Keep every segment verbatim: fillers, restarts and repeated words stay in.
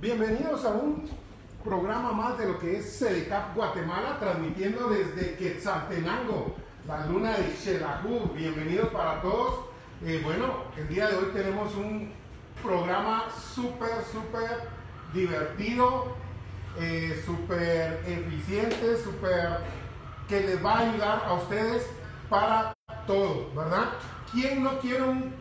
Bienvenidos a un programa más de lo que es CEDECAP Guatemala, transmitiendo desde Quetzaltenango, la luna de Xelajú. Bienvenidos para todos. Eh, bueno, el día de hoy tenemos un programa súper, súper divertido, eh, súper eficiente, súper que les va a ayudar a ustedes para todo, ¿verdad? ¿Quién no quiere un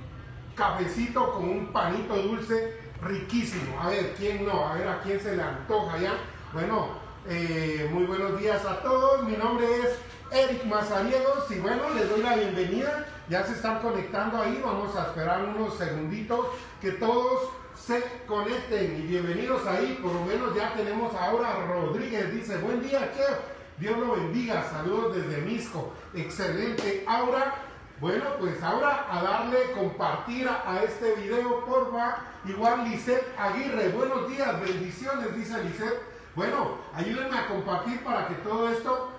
cafecito con un panito dulce riquísimo? A ver, ¿quién no? A ver, ¿a quién se le antoja ya? Bueno, eh, muy buenos días a todos. Mi nombre es Eric Mazariegos y bueno, les doy la bienvenida. Ya se están conectando ahí, vamos a esperar unos segunditos que todos se conecten. Y bienvenidos ahí, por lo menos ya tenemos a Aura Rodríguez. Dice, buen día, chef. Dios lo bendiga. Saludos desde Misco. Excelente, Aura. Bueno, pues ahora a darle compartir a, a este video, porfa. Igual Lizette Aguirre, buenos días, bendiciones, dice Lizette. Bueno, ayúdenme a compartir para que todo esto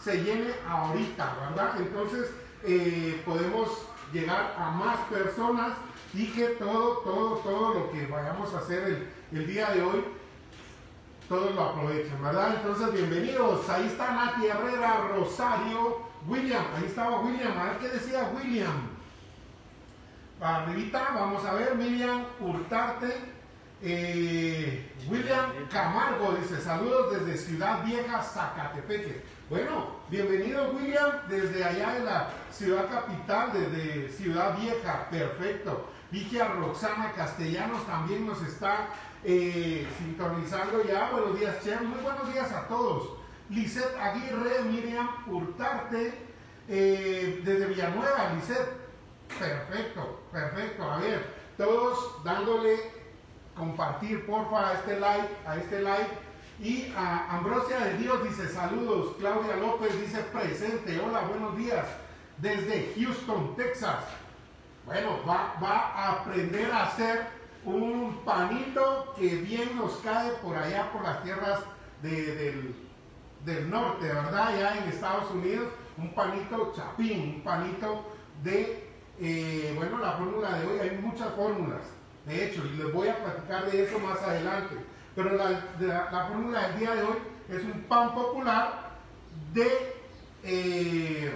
se llene ahorita, ¿verdad? Entonces eh, podemos llegar a más personas y que todo, todo, todo lo que vayamos a hacer el, el día de hoy, todos lo aprovechen, ¿verdad? Entonces, bienvenidos. Ahí está Nati Herrera, Rosario. William, ahí estaba William, a ver qué decía William. Arribita, vamos a ver, Miriam Hurtarte. eh, William Camargo dice, saludos desde Ciudad Vieja, Zacatepéquez. Bueno, bienvenido William, desde allá de la ciudad capital, desde Ciudad Vieja, perfecto. Vicky Roxana Castellanos también nos está eh, sintonizando ya. Buenos días, chef, muy buenos días a todos. Lizette Aguirre, Miriam Hurtarte, eh, desde Villanueva, Lizette, perfecto, perfecto. A ver, todos dándole compartir, porfa, a este like, a este like. Y a Ambrosia de Dios dice, saludos. Claudia López dice, presente, hola, buenos días, desde Houston, Texas. Bueno, va, va a aprender a hacer un panito que bien nos cae por allá, por las tierras de, del... del norte, ¿verdad? Ya en Estados Unidos, un panito chapín, un panito de, eh, bueno, la fórmula de hoy, hay muchas fórmulas, de hecho, y les voy a platicar de eso más adelante, pero la, la, la fórmula del día de hoy es un pan popular de eh,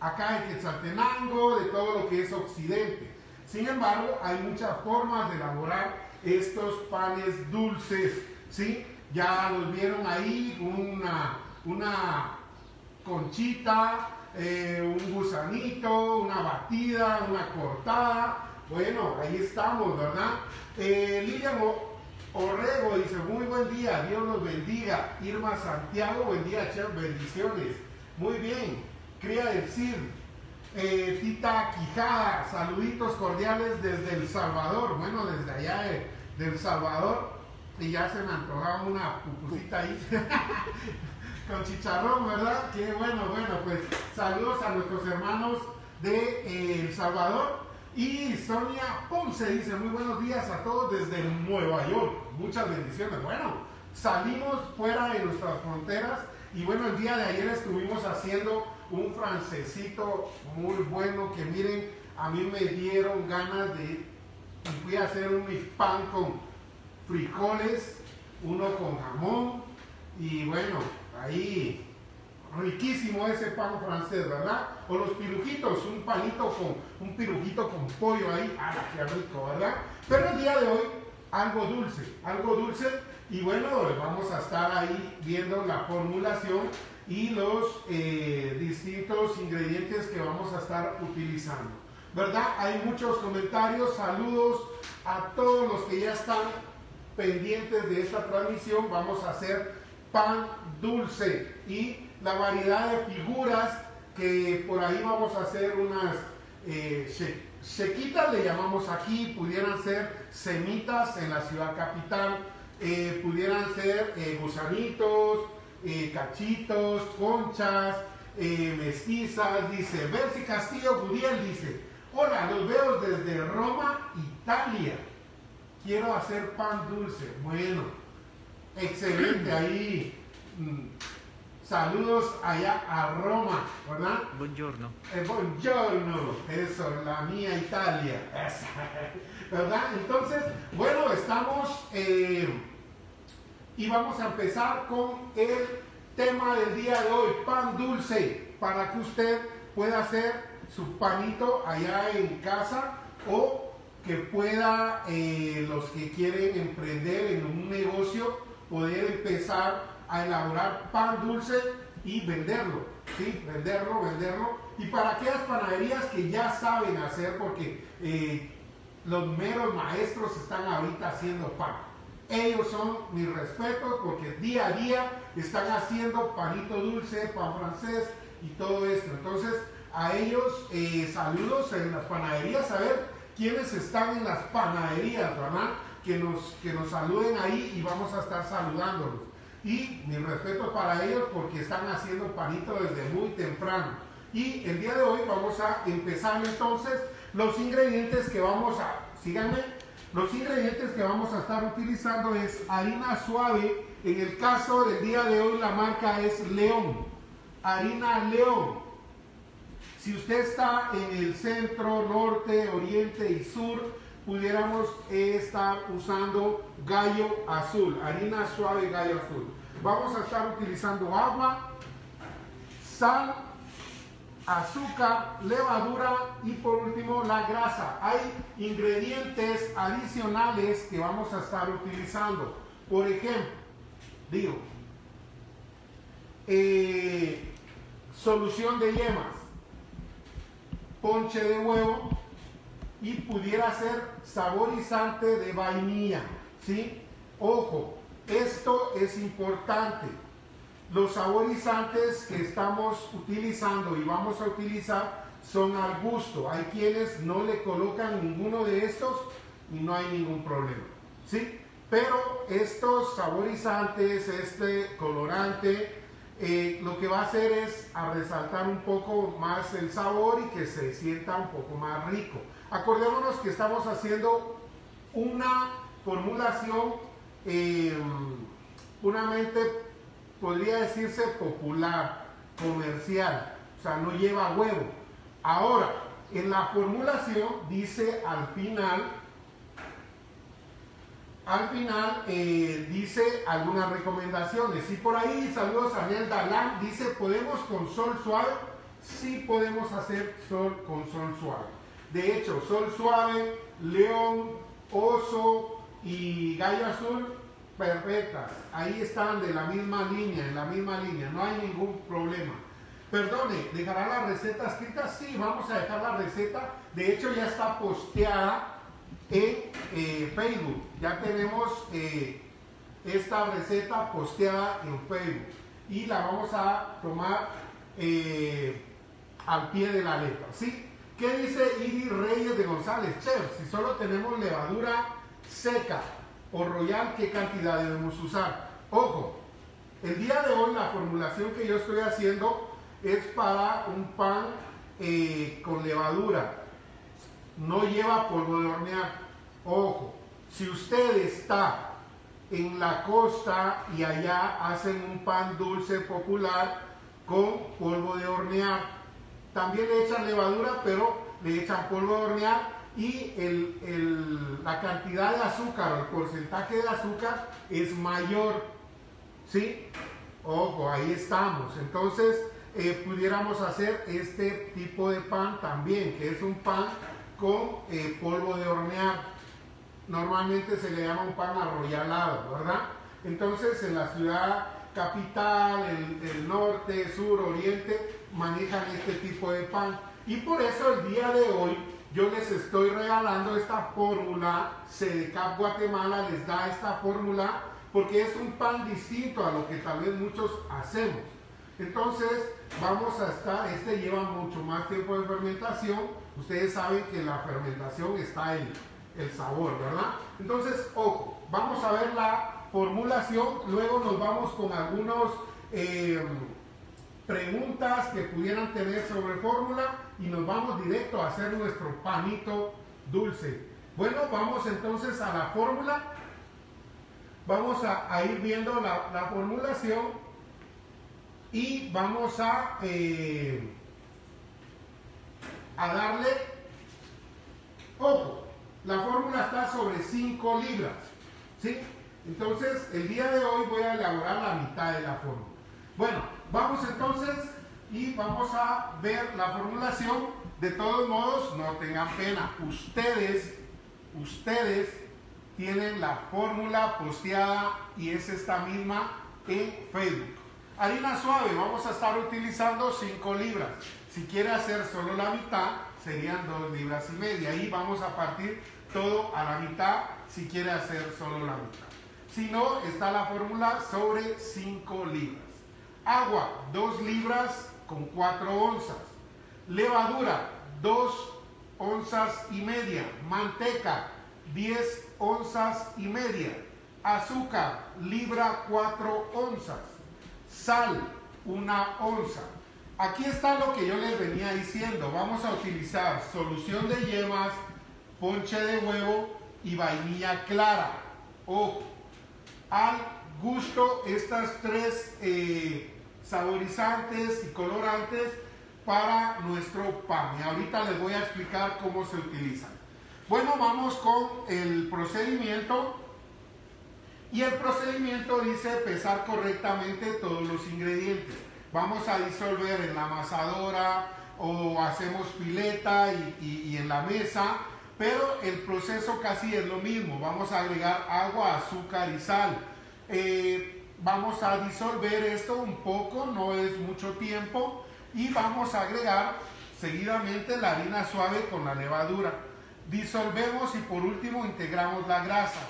acá de Quetzaltenango, de todo lo que es occidente. Sin embargo, hay muchas formas de elaborar estos panes dulces, ¿sí? Ya los vieron ahí, una, una conchita, eh, un gusanito, una batida, una cortada. Bueno, ahí estamos, ¿verdad? Eh, Lilian Orrego dice, muy buen día, Dios los bendiga. Irma Santiago, buen día, chef, bendiciones. Muy bien, quería decir, eh, Tita Quijada, saluditos cordiales desde El Salvador. Bueno, desde allá de, de El Salvador. Y ya se me antojaba una pupusita ahí con chicharrón, ¿verdad? Que bueno, bueno, pues saludos a nuestros hermanos de eh, El Salvador. Y Sonia Ponce dice, muy buenos días a todos desde Nueva York, muchas bendiciones. Bueno, salimos fuera de nuestras fronteras y bueno, el día de ayer estuvimos haciendo un francesito muy bueno que miren, a mí me dieron ganas de, fui a hacer un pan con frijoles, uno con jamón y bueno, ahí riquísimo ese pan francés, ¿verdad? O los pirujitos, un palito con, un pirujito con pollo ahí, ¡ah, qué rico!, ¿verdad? Pero el día de hoy, algo dulce, algo dulce y bueno, vamos a estar ahí viendo la formulación y los eh, distintos ingredientes que vamos a estar utilizando, ¿verdad? Hay muchos comentarios, saludos a todos los que ya están pendientes de esta transmisión. Vamos a hacer pan dulce y la variedad de figuras que por ahí vamos a hacer unas eh, che, chequitas, le llamamos aquí, pudieran ser semitas en la ciudad capital, eh, pudieran ser eh, gusanitos, eh, cachitos, conchas, eh, mestizas, dice Bercy Castillo Guriel, dice, hola, los veo desde Roma, Italia. Quiero hacer pan dulce. Bueno, excelente ahí. Saludos allá a Roma, ¿verdad? Buongiorno. Eh, buongiorno, eso, la mía Italia, ¿verdad? Entonces, bueno, estamos eh, y vamos a empezar con el tema del día de hoy, pan dulce, para que usted pueda hacer su panito allá en casa o que pueda, eh, los que quieren emprender en un negocio, poder empezar a elaborar pan dulce y venderlo, ¿sí? Venderlo, venderlo. Y para aquellas panaderías que ya saben hacer, porque eh, los meros maestros están ahorita haciendo pan. Ellos son mis respetos porque día a día están haciendo panito dulce, pan francés y todo esto. Entonces, a ellos eh, saludos en las panaderías, a ver quiénes están en las panaderías, ¿verdad? Que nos, que nos saluden ahí y vamos a estar saludándolos. Y mi respeto para ellos porque están haciendo panito desde muy temprano. Y el día de hoy vamos a empezar entonces los ingredientes que vamos a, síganme, los ingredientes que vamos a estar utilizando es harina suave. En el caso del día de hoy la marca es León, harina León. Si usted está en el centro, norte, oriente y sur, pudiéramos estar usando Gallo Azul, harina suave Gallo Azul. Vamos a estar utilizando agua, sal, azúcar, levadura y por último la grasa. Hay ingredientes adicionales que vamos a estar utilizando. Por ejemplo, digo, eh, solución de yemas, ponche de huevo, y pudiera ser saborizante de vainilla, ¿sí? Ojo, esto es importante. Los saborizantes que estamos utilizando y vamos a utilizar son al gusto. Hay quienes no le colocan ninguno de estos y no hay ningún problema, ¿sí? Pero estos saborizantes, este colorante, eh, lo que va a hacer es a resaltar un poco más el sabor y que se sienta un poco más rico. Acordémonos que estamos haciendo una formulación, eh, puramente podría decirse popular, comercial, o sea, no lleva huevo. Ahora, en la formulación dice al final, al final eh, dice algunas recomendaciones. Y por ahí, saludos a Daniel Dalán, dice, ¿podemos con sol suave? Sí podemos hacer sol con sol suave. De hecho, Sol Suave, León, Oso y Gallo Azul, perfectas. Ahí están de la misma línea, en la misma línea, no hay ningún problema. Perdone, ¿dejará la receta escrita? Sí, vamos a dejar la receta. De hecho, ya está posteada en eh, Facebook. Ya tenemos eh, esta receta posteada en Facebook. Y la vamos a tomar eh, al pie de la letra, ¿sí? ¿Qué dice Iris Reyes de González? Chef, si solo tenemos levadura seca o royal, ¿qué cantidad debemos usar? Ojo, el día de hoy la formulación que yo estoy haciendo es para un pan eh, con levadura. No lleva polvo de hornear. Ojo, si usted está en la costa y allá hacen un pan dulce popular con polvo de hornear, también le echan levadura, pero le echan polvo de hornear y el, el, la cantidad de azúcar, el porcentaje de azúcar es mayor, ¿sí? Ojo, ahí estamos. Entonces, eh, pudiéramos hacer este tipo de pan también, que es un pan con eh, polvo de hornear. Normalmente se le llama un pan arroyalado, ¿verdad? Entonces, en la ciudad capital, el, el norte, sur, oriente, manejan este tipo de pan. Y por eso el día de hoy yo les estoy regalando esta fórmula. CEDECAP Guatemala les da esta fórmula porque es un pan distinto a lo que tal vez muchos hacemos. Entonces vamos a estar, este lleva mucho más tiempo de fermentación. Ustedes saben que la fermentación está en el sabor, ¿verdad? Entonces, ojo, vamos a ver la formulación, luego nos vamos con algunos eh, preguntas que pudieran tener sobre fórmula y nos vamos directo a hacer nuestro panito dulce. Bueno, vamos entonces a la fórmula. Vamos a, a ir viendo la, la formulación. y vamos a eh, a darle, ojo, la fórmula está sobre cinco libras, ¿sí? Entonces el día de hoy voy a elaborar la mitad de la fórmula. Bueno, vamos entonces y vamos a ver la formulación. De todos modos, no tengan pena, ustedes ustedes tienen la fórmula posteada y es esta misma en Facebook. Harina suave, vamos a estar utilizando cinco libras. Si quiere hacer solo la mitad, serían dos libras y media. Ahí vamos a partir todo a la mitad si quiere hacer solo la mitad. Si no, está la fórmula sobre cinco libras. Agua, dos libras con cuatro onzas. Levadura, dos onzas y media. Manteca, diez onzas y media. Azúcar, libra cuatro onzas. Sal, una onza. Aquí está lo que yo les venía diciendo. Vamos a utilizar solución de yemas, ponche de huevo y vainilla clara. Ojo, al gusto estas tres eh, saborizantes y colorantes para nuestro pan. Y ahorita les voy a explicar cómo se utilizan. Bueno, vamos con el procedimiento. Y el procedimiento dice pesar correctamente todos los ingredientes. Vamos a disolver en la amasadora o hacemos pileta y, y, y en la mesa, pero el proceso casi es lo mismo. Vamos a agregar agua, azúcar y sal. Eh, vamos a disolver esto un poco, no es mucho tiempo, y vamos a agregar seguidamente la harina suave con la levadura. Disolvemos y por último integramos la grasa.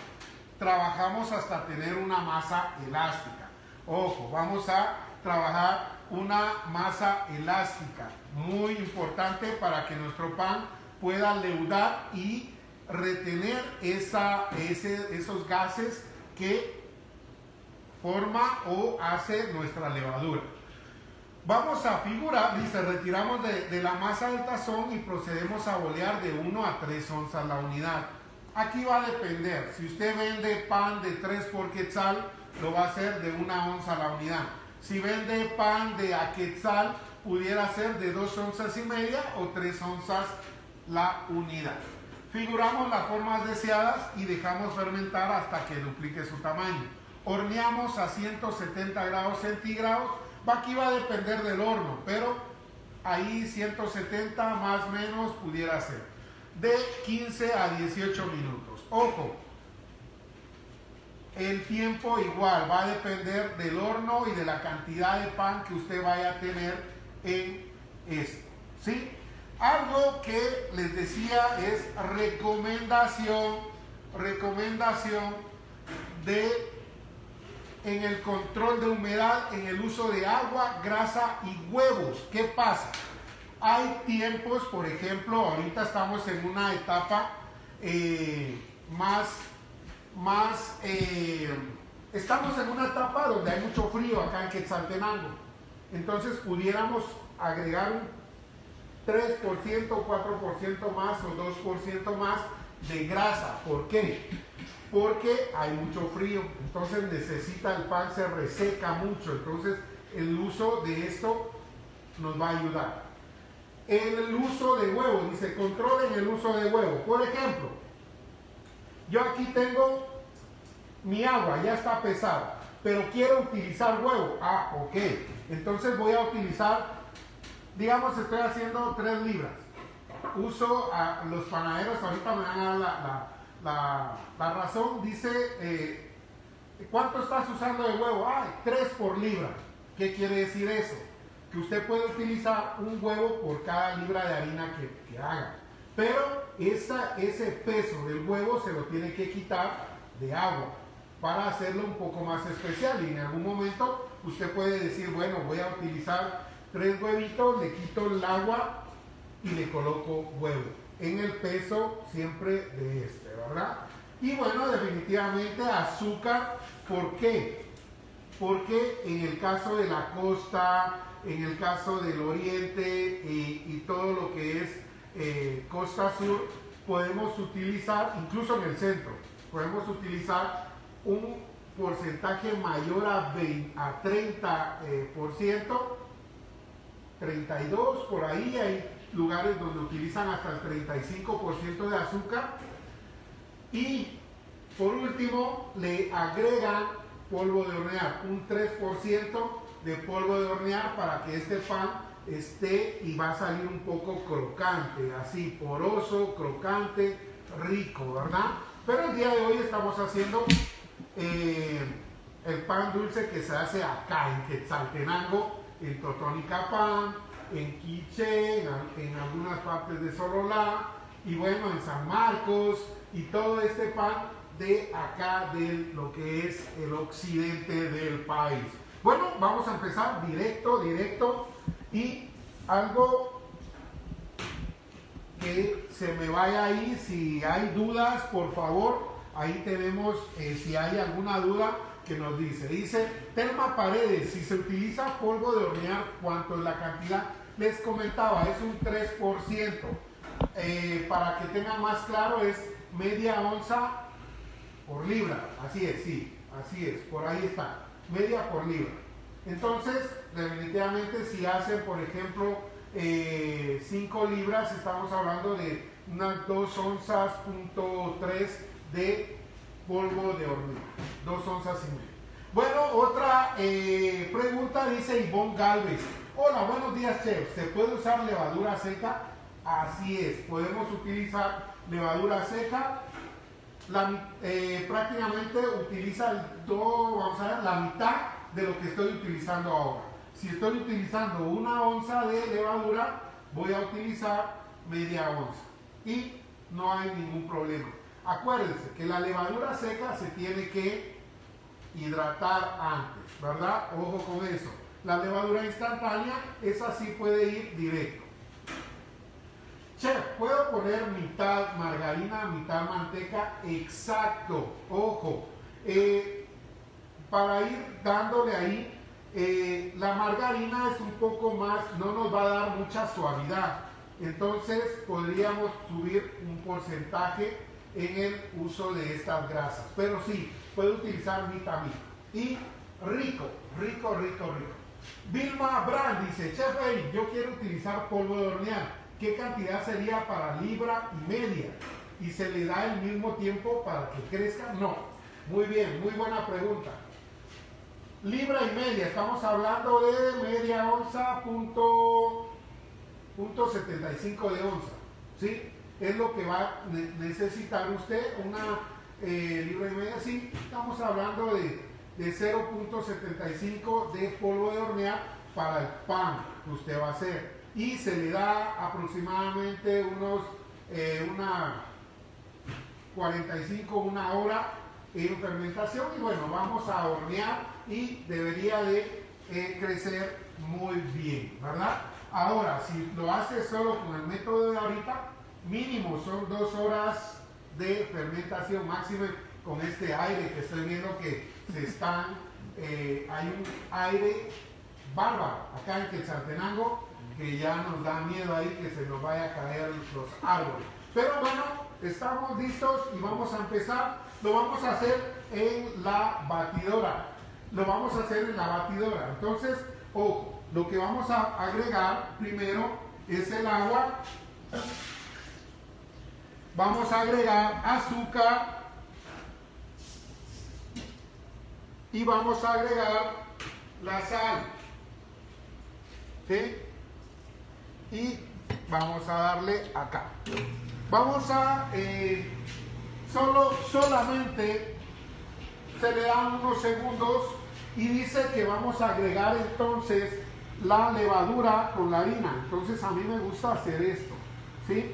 Trabajamos hasta tener una masa elástica. Ojo, vamos a trabajar una masa elástica, muy importante para que nuestro pan pueda leudar y retener esa, ese, esos gases que forma o hace nuestra levadura. Vamos a figurar, dice, retiramos de, de la masa del tazón y procedemos a bolear de una a tres onzas la unidad. Aquí va a depender, si usted vende pan de tres por quetzal, lo va a hacer de una onza la unidad. Si vende pan de a quetzal, pudiera ser de dos onzas y media o tres onzas la unidad. Figuramos las formas deseadas y dejamos fermentar hasta que duplique su tamaño. Horneamos a ciento setenta grados centígrados. Aquí va a depender del horno, pero ahí ciento setenta más o menos pudiera ser. De quince a dieciocho minutos. Ojo, el tiempo igual va a depender del horno y de la cantidad de pan que usted vaya a tener en esto, ¿sí? Algo que les decía es recomendación, recomendación de en el control de humedad, en el uso de agua, grasa y huevos. ¿Qué pasa? Hay tiempos, por ejemplo, ahorita estamos en una etapa eh, más, más eh, estamos en una etapa donde hay mucho frío acá en Quetzaltenango. Entonces pudiéramos agregar un tres por ciento, cuatro por ciento más o dos por ciento más de grasa. ¿Por qué? Porque hay mucho frío, entonces necesita el pan, se reseca mucho, entonces el uso de esto nos va a ayudar. El uso de huevo, dice, controlen el uso de huevo. Por ejemplo, yo aquí tengo mi agua, ya está pesada, pero quiero utilizar huevo. Ah, ok. Entonces voy a utilizar, digamos, estoy haciendo tres libras. Uso a los panaderos, ahorita me van a dar la, la, la, la razón. Dice, eh, ¿cuánto estás usando de huevo? Ah, tres por libra. ¿Qué quiere decir eso? Que usted puede utilizar un huevo por cada libra de harina que, que haga, pero esa, ese peso del huevo se lo tiene que quitar de agua para hacerlo un poco más especial. Y en algún momento usted puede decir, bueno, voy a utilizar tres huevitos, le quito el agua y le coloco huevo en el peso siempre de este, ¿verdad? Y bueno, definitivamente azúcar. ¿Por qué? Porque en el caso de la costa, en el caso del oriente y, y todo lo que es eh, costa sur, podemos utilizar, incluso en el centro, podemos utilizar un porcentaje mayor a, veinte, a treinta por ciento, treinta y dos por ciento, por ahí hay lugares donde utilizan hasta el treinta y cinco por ciento de azúcar, y por último le agregan polvo de hornear, un tres por ciento de polvo de hornear para que este pan esté y va a salir un poco crocante, así poroso, crocante, rico, ¿verdad? Pero el día de hoy estamos haciendo eh, el pan dulce que se hace acá en Quetzaltenango, en Totonicapán, en Quiché, en, en algunas partes de Sololá, y bueno, en San Marcos, y todo este pan de acá, de lo que es el occidente del país. Bueno, vamos a empezar directo, directo, y algo que se me vaya ahí, si hay dudas, por favor, ahí tenemos, eh, si hay alguna duda, que nos dice, dice Telma Paredes, si se utiliza polvo de hornear, ¿cuánto es la cantidad? Les comentaba, es un tres por ciento. Eh, para que tengan más claro, es media onza por libra, así es, sí, así es, por ahí está, media por libra. Entonces, definitivamente, si hacen, por ejemplo, eh, cinco libras, estamos hablando de unas dos onzas punto tres de polvo de hornear, dos onzas y media. Bueno, otra eh, pregunta dice Ivonne Galvez. Hola, buenos días, chef. ¿Se puede usar levadura seca? Así es, podemos utilizar levadura seca. La, eh, prácticamente utiliza el todo, vamos a ver, la mitad de lo que estoy utilizando ahora. Si estoy utilizando una onza de levadura, voy a utilizar media onza y no hay ningún problema. Acuérdense que la levadura seca se tiene que hidratar antes, ¿verdad? Ojo con eso. La levadura instantánea, esa sí puede ir directo. Chef, ¿puedo poner mitad margarina, mitad manteca? Exacto, ojo. Eh, para ir dándole ahí, eh, la margarina es un poco más, no nos va a dar mucha suavidad. Entonces podríamos subir un porcentaje en el uso de estas grasas, pero sí, puede utilizar vitamina y rico, rico, rico, rico. Vilma Brand dice, chef, hey, yo quiero utilizar polvo de hornear, ¿qué cantidad sería para libra y media? ¿Y se le da el mismo tiempo para que crezca? No, muy bien, muy buena pregunta. Libra y media, estamos hablando de media onza, punto, punto setenta y cinco de onza, ¿sí? Es lo que va a necesitar usted, una eh, libra y media, sí, estamos hablando de, de cero punto setenta y cinco de polvo de hornear para el pan que usted va a hacer, y se le da aproximadamente unos eh, una cuarenta y cinco, una hora en fermentación, y bueno, vamos a hornear y debería de eh, crecer muy bien, ¿verdad? Ahora, si lo hace solo con el método de ahorita, mínimo son dos horas de fermentación máxima con este aire que estoy viendo que se están, eh, hay un aire bárbaro acá en Quetzaltenango que ya nos da miedo ahí que se nos vaya a caer los árboles. Pero bueno, estamos listos y vamos a empezar. Lo vamos a hacer en la batidora. Lo vamos a hacer en la batidora. Entonces, ojo, lo que vamos a agregar primero es el agua. Vamos a agregar azúcar y vamos a agregar la sal, ¿sí? Y vamos a darle acá. Vamos a eh, solo solamente se le dan unos segundos y dice que vamos a agregar entonces la levadura con la harina. Entonces a mí me gusta hacer esto, ¿sí?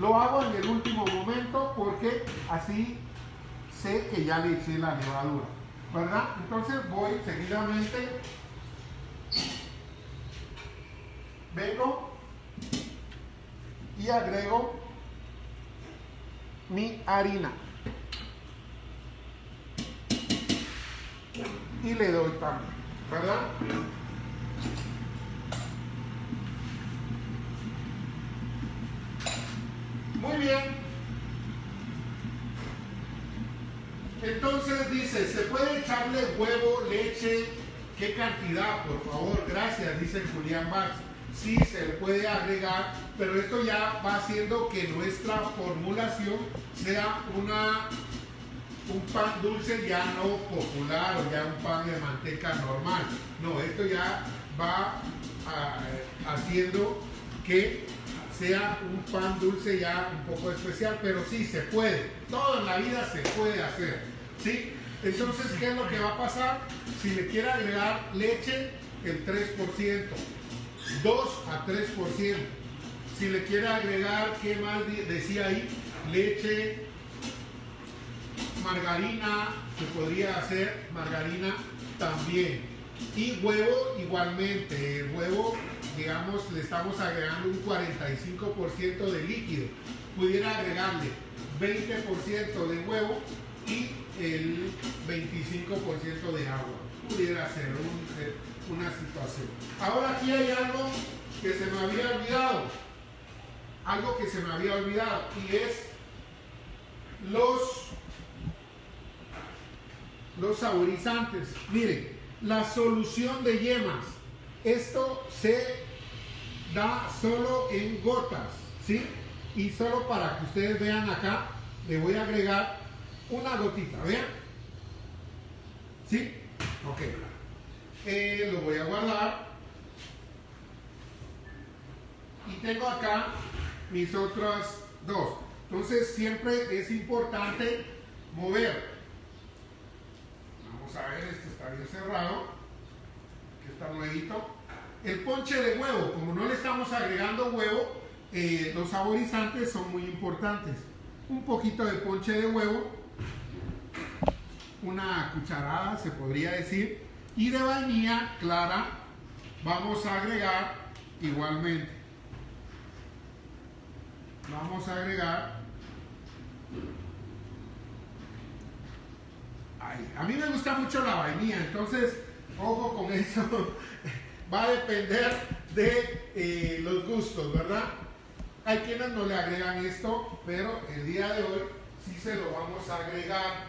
Lo hago en el último momento porque así sé que ya le eché la levadura, ¿verdad? Entonces voy seguidamente, vengo y agrego mi harina y le doy también, ¿verdad? Muy bien, Entonces dice, ¿se puede echarle huevo, leche? ¿Qué cantidad, por favor? Gracias, dice Julián Marx. Sí, se le puede agregar, pero esto ya va haciendo que nuestra formulación sea una, un pan dulce ya no popular o ya un pan de manteca normal. No, esto ya va a, haciendo que sea un pan dulce ya un poco especial, pero sí se puede, todo en la vida se puede hacer, ¿sí? Entonces, ¿qué es lo que va a pasar? Si le quiere agregar leche, el tres por ciento, dos a tres por ciento. Si le quiere agregar, ¿qué más decía ahí? Leche, margarina, se podría hacer margarina también. Y huevo igualmente, el huevo, digamos, le estamos agregando un cuarenta y cinco por ciento de líquido. Pudiera agregarle veinte por ciento de huevo y el veinticinco por ciento de agua. Pudiera ser un, una situación. Ahora aquí hay algo que se me había olvidado. Algo que se me había olvidado. Y es los, los saborizantes. Miren, la solución de yemas. Esto se da solo en gotas, ¿sí? Y solo para que ustedes vean acá, le voy a agregar una gotita, ¿vean? ¿Sí? Ok. Eh, lo voy a guardar. Y tengo acá mis otras dos. Entonces siempre es importante mover. Vamos a ver, esto está bien cerrado. El ponche de huevo, como no le estamos agregando huevo, eh, los saborizantes son muy importantes. Un poquito de ponche de huevo, una cucharada se podría decir, y de vainilla clara vamos a agregar igualmente. Vamos a agregar. Ay, a mí me gusta mucho la vainilla, entonces ojo con eso, va a depender de eh, los gustos, ¿verdad? Hay quienes no le agregan esto, pero el día de hoy sí se lo vamos a agregar.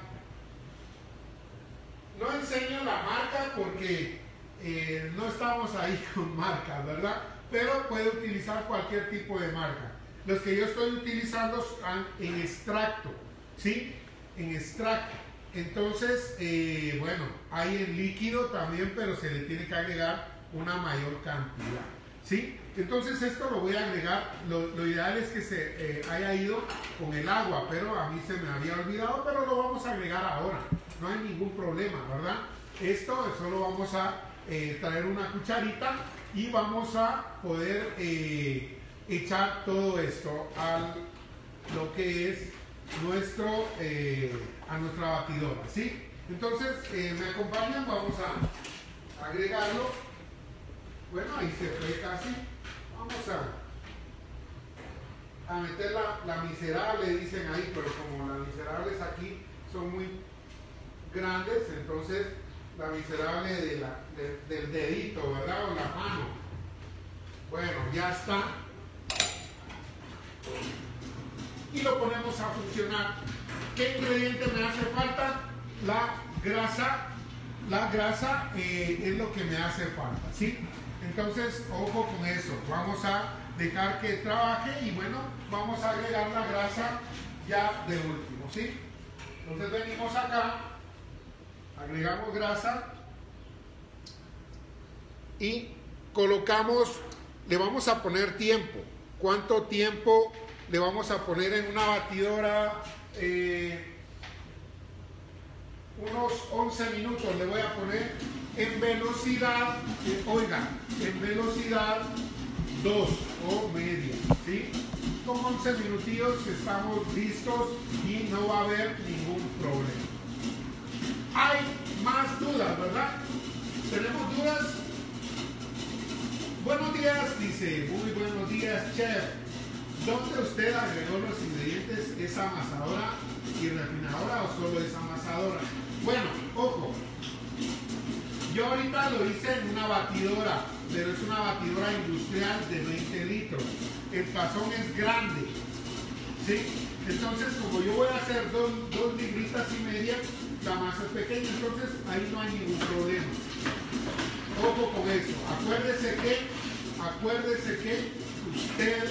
No enseño la marca porque eh, no estamos ahí con marcas, ¿verdad? Pero puede utilizar cualquier tipo de marca. Los que yo estoy utilizando están en extracto, ¿sí? En extracto. Entonces, eh, bueno, hay en líquido también, pero se le tiene que agregar una mayor cantidad, ¿sí? Entonces esto lo voy a agregar, lo, lo ideal es que se eh, haya ido con el agua, pero a mí se me había olvidado, pero lo vamos a agregar ahora, no hay ningún problema, ¿verdad? Esto solo vamos a eh, traer una cucharita y vamos a poder eh, echar todo esto a lo que es nuestro... Eh, a nuestra batidora, ¿sí? Entonces, eh, me acompañan, vamos a agregarlo. Bueno, ahí se fue casi. Vamos a, a meter la, la miserable, dicen ahí, pero como las miserables aquí son muy grandes, entonces la miserable de la, de, del dedito, ¿verdad? O la mano. Bueno, ya está. Y lo ponemos a funcionar. ¿Qué ingrediente me hace falta? La grasa, la grasa eh, es lo que me hace falta, ¿sí? Entonces, ojo con eso, vamos a dejar que trabaje y bueno, vamos a agregar la grasa ya de último, ¿sí? Entonces venimos acá, agregamos grasa y colocamos, le vamos a poner tiempo, ¿cuánto tiempo le vamos a poner en una batidora? Eh, unos once minutos le voy a poner en velocidad, eh, oigan, en velocidad dos o media, ¿sí? Con once minutillos estamos listos y no va a haber ningún problema. Hay más dudas, ¿verdad? ¿Tenemos dudas? Buenos días, dice, muy buenos días, chef. ¿Dónde usted agregó los ingredientes? ¿Es amasadora y refinadora o solo es amasadora? Bueno, ojo, yo ahorita lo hice en una batidora, pero es una batidora industrial de veinte litros. El tazón es grande, ¿sí? Entonces, como yo voy a hacer dos, dos libritas y media, la masa es pequeña, entonces ahí no hay ningún problema. Ojo con eso. Acuérdese que, acuérdese que usted,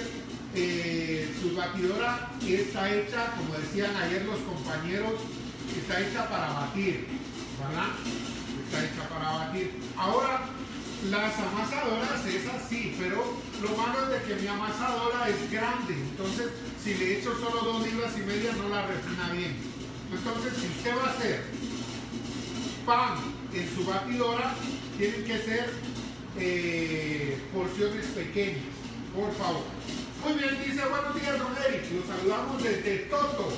eh, su batidora está hecha, como decían ayer los compañeros, está hecha para batir, ¿verdad? Está hecha para batir. Ahora, las amasadoras es así, pero lo malo es de que mi amasadora es grande, entonces si le echo solo dos libras y media no la refina bien. Entonces, si usted va a hacer pan en su batidora, tienen que ser eh, porciones pequeñas, por favor. Muy bien, dice, buenos días, don Eric, los saludamos desde Toto.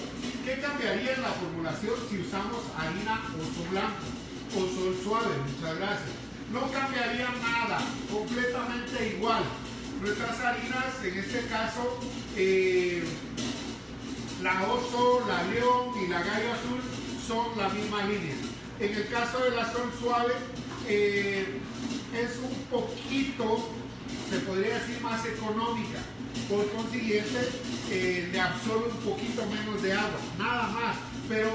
¿Qué cambiaría en la formulación si usamos harina oso blanco o sol suave? Muchas gracias. No cambiaría nada, completamente igual. Nuestras harinas, en este caso, eh, la Oso, la León y la Gallo Azul son la misma línea. En el caso de la Sol Suave, eh, es un poquito, se podría decir, más económica. Por consiguiente, eh, le absorbe un poquito menos de agua, nada más. Pero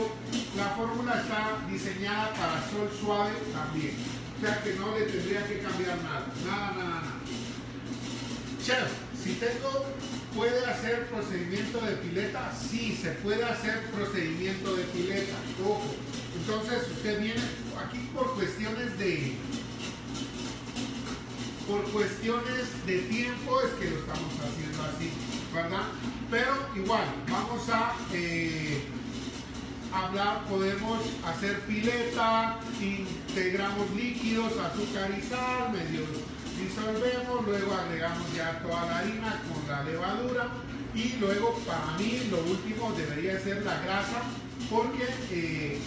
la fórmula está diseñada para Sol Suave también. O sea que no le tendría que cambiar nada, nada, nada, nada. Chef, si tengo, ¿puede hacer procedimiento de pileta? Sí, se puede hacer procedimiento de pileta, ojo. Entonces usted viene aquí por cuestiones de, por cuestiones de tiempo es que lo estamos haciendo así, ¿verdad? Pero igual, vamos a... Eh, hablar, podemos hacer pileta, integramos líquidos, azucarizar, medio disolvemos, luego agregamos ya toda la harina con la levadura y luego para mí lo último debería ser la grasa porque eh,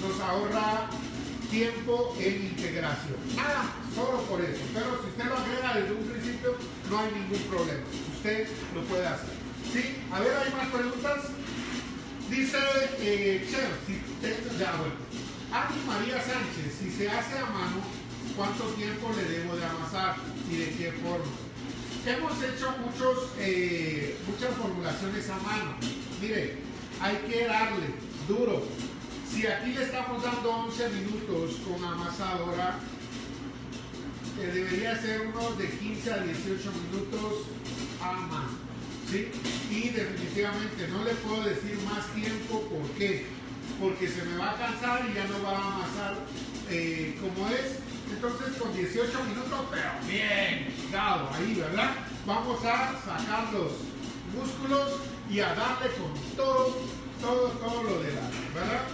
nos ahorra tiempo en integración. Nada, solo por eso, pero si usted lo agrega desde un principio no hay ningún problema, usted lo puede hacer. ¿Sí? A ver, ¿hay más preguntas? Dice, eh, chef, si tengo, ya bueno, Ani María Sánchez, si se hace a mano, ¿cuánto tiempo le debo de amasar y de qué forma? Hemos hecho muchos, eh, muchas formulaciones a mano. Mire, hay que darle duro. Si aquí le estamos dando once minutos con amasadora, eh, debería ser unos de quince a dieciocho minutos a mano. ¿Sí? Y definitivamente no le puedo decir más tiempo, ¿por qué? Porque se me va a cansar y ya no va a amasar eh, como es. Entonces con dieciocho minutos, pero bien, dado ahí, ¿verdad? Vamos a sacar los músculos y a darle con todo, todo, todo lo de la, ¿verdad?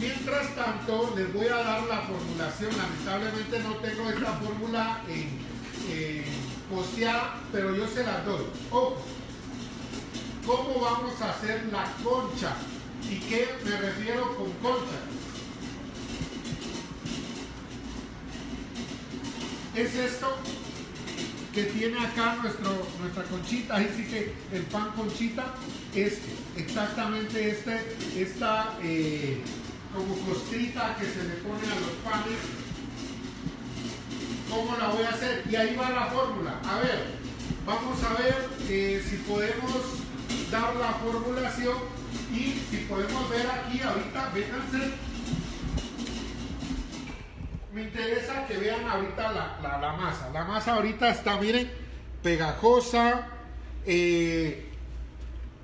Mientras tanto, les voy a dar la formulación. Lamentablemente no tengo esta fórmula en... Eh, posteada, pero yo se las doy. Ojo, ¿cómo vamos a hacer la concha? ¿Y qué me refiero con concha? Es esto que tiene acá nuestro, nuestra conchita. Ahí sí que el pan conchita es exactamente este, esta eh, como costrita que se le pone a los panes. ¿Cómo la voy a hacer? Y ahí va la fórmula. A ver, vamos a ver eh, si podemos dar la formulación y si podemos ver aquí ahorita, vénganse. Me interesa que vean ahorita la, la, la masa. La masa ahorita está, miren, pegajosa, eh,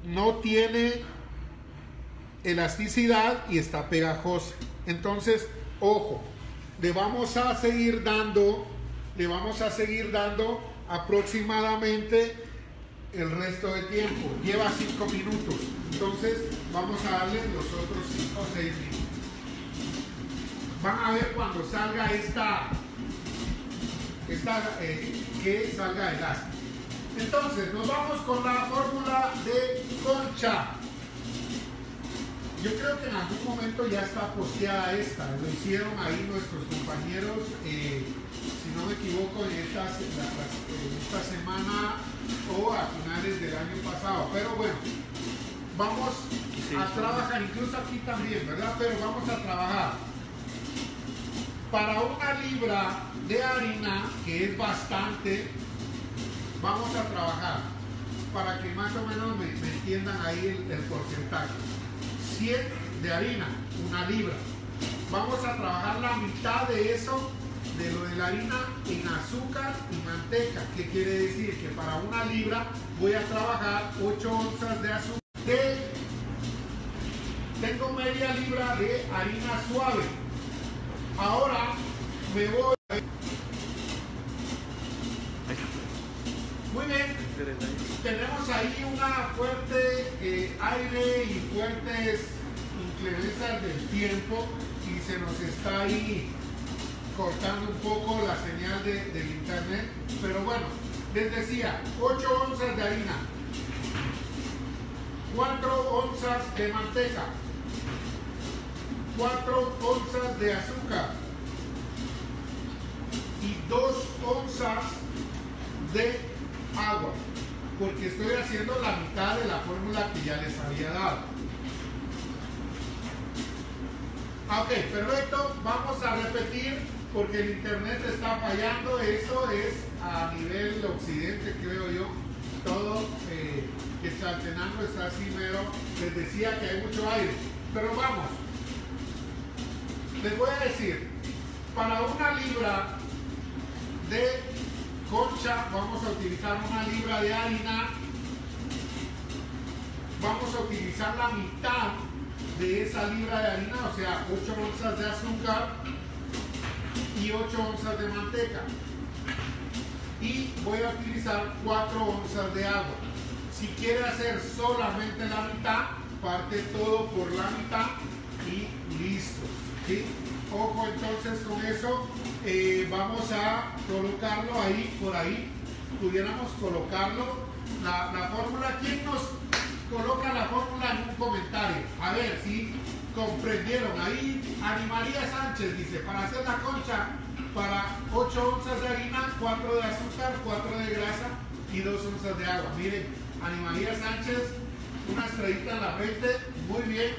no tiene elasticidad y está pegajosa. Entonces, ojo, le vamos a seguir dando... le vamos a seguir dando aproximadamente el resto de tiempo. Lleva cinco minutos, entonces vamos a darle los otros cinco o seis minutos. Van a ver cuando salga esta, esta eh, que salga el ácido. Entonces nos vamos con la fórmula de concha. Yo creo que en algún momento ya está posteada esta, lo hicieron ahí nuestros compañeros, eh, si no me equivoco, en esta, en esta semana o a finales del año pasado. Pero bueno, vamos a trabajar, incluso aquí también, ¿verdad? Pero vamos a trabajar. Para una libra de harina, que es bastante, vamos a trabajar para que más o menos me, me entiendan ahí el, el porcentaje. cien de harina, una libra. Vamos a trabajar la mitad de eso, de lo de la harina, en azúcar y manteca. ¿Qué quiere decir? Que para una libra voy a trabajar ocho onzas de azúcar. De, tengo media libra de harina suave. Ahora me voy. Muy bien, tenemos ahí una fuerte eh, aire y fuertes inclemencias del tiempo y se nos está ahí cortando un poco la señal de, del internet, pero bueno, les decía, ocho onzas de harina, cuatro onzas de manteca, cuatro onzas de azúcar y dos onzas de agua, porque estoy haciendo la mitad de la fórmula que ya les había dado. Ok, perfecto. Vamos a repetir porque el internet está fallando. Eso es a nivel occidente, creo yo. Todo eh, que Quetzaltenango está así mero. Les decía que hay mucho aire, pero vamos, les voy a decir, para una libra de concha vamos a utilizar una libra de harina, vamos a utilizar la mitad de esa libra de harina, o sea, ocho onzas de azúcar y ocho onzas de manteca, y voy a utilizar cuatro onzas de agua. Si quiere hacer solamente la mitad, parte todo por la mitad y listo, ¿sí? Ojo entonces con eso. Eh, vamos a colocarlo ahí, por ahí, pudiéramos colocarlo, la, la fórmula. ¿Quién nos coloca la fórmula en un comentario? A ver si comprendieron. Ahí Ani María Sánchez dice, para hacer la concha, para ocho onzas de harina, cuatro de azúcar, cuatro de grasa y dos onzas de agua. Miren, Ani María Sánchez, una estrellita en la frente, muy bien,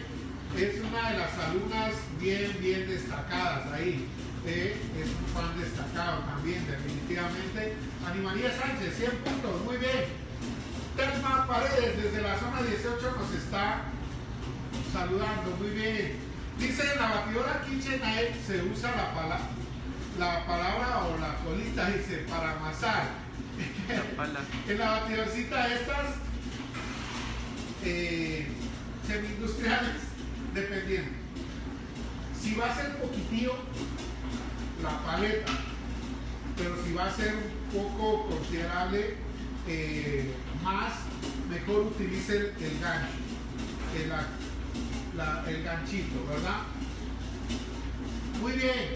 es una de las alumnas bien, bien destacadas ahí. Eh, es un fan destacado también, definitivamente. Ani María Sánchez, cien puntos, muy bien. Telma Paredes, desde la zona dieciocho, nos está saludando, muy bien. Dice, en la batidora KitchenAid se usa la, pala la palabra o la colita, dice, para amasar. En la batidorcita estas eh, semi-industriales, dependiendo. Si va a ser poquitío, la paleta, pero si va a ser un poco considerable eh, más, mejor utilice el, el gancho, el, la, el ganchito, ¿verdad? Muy bien.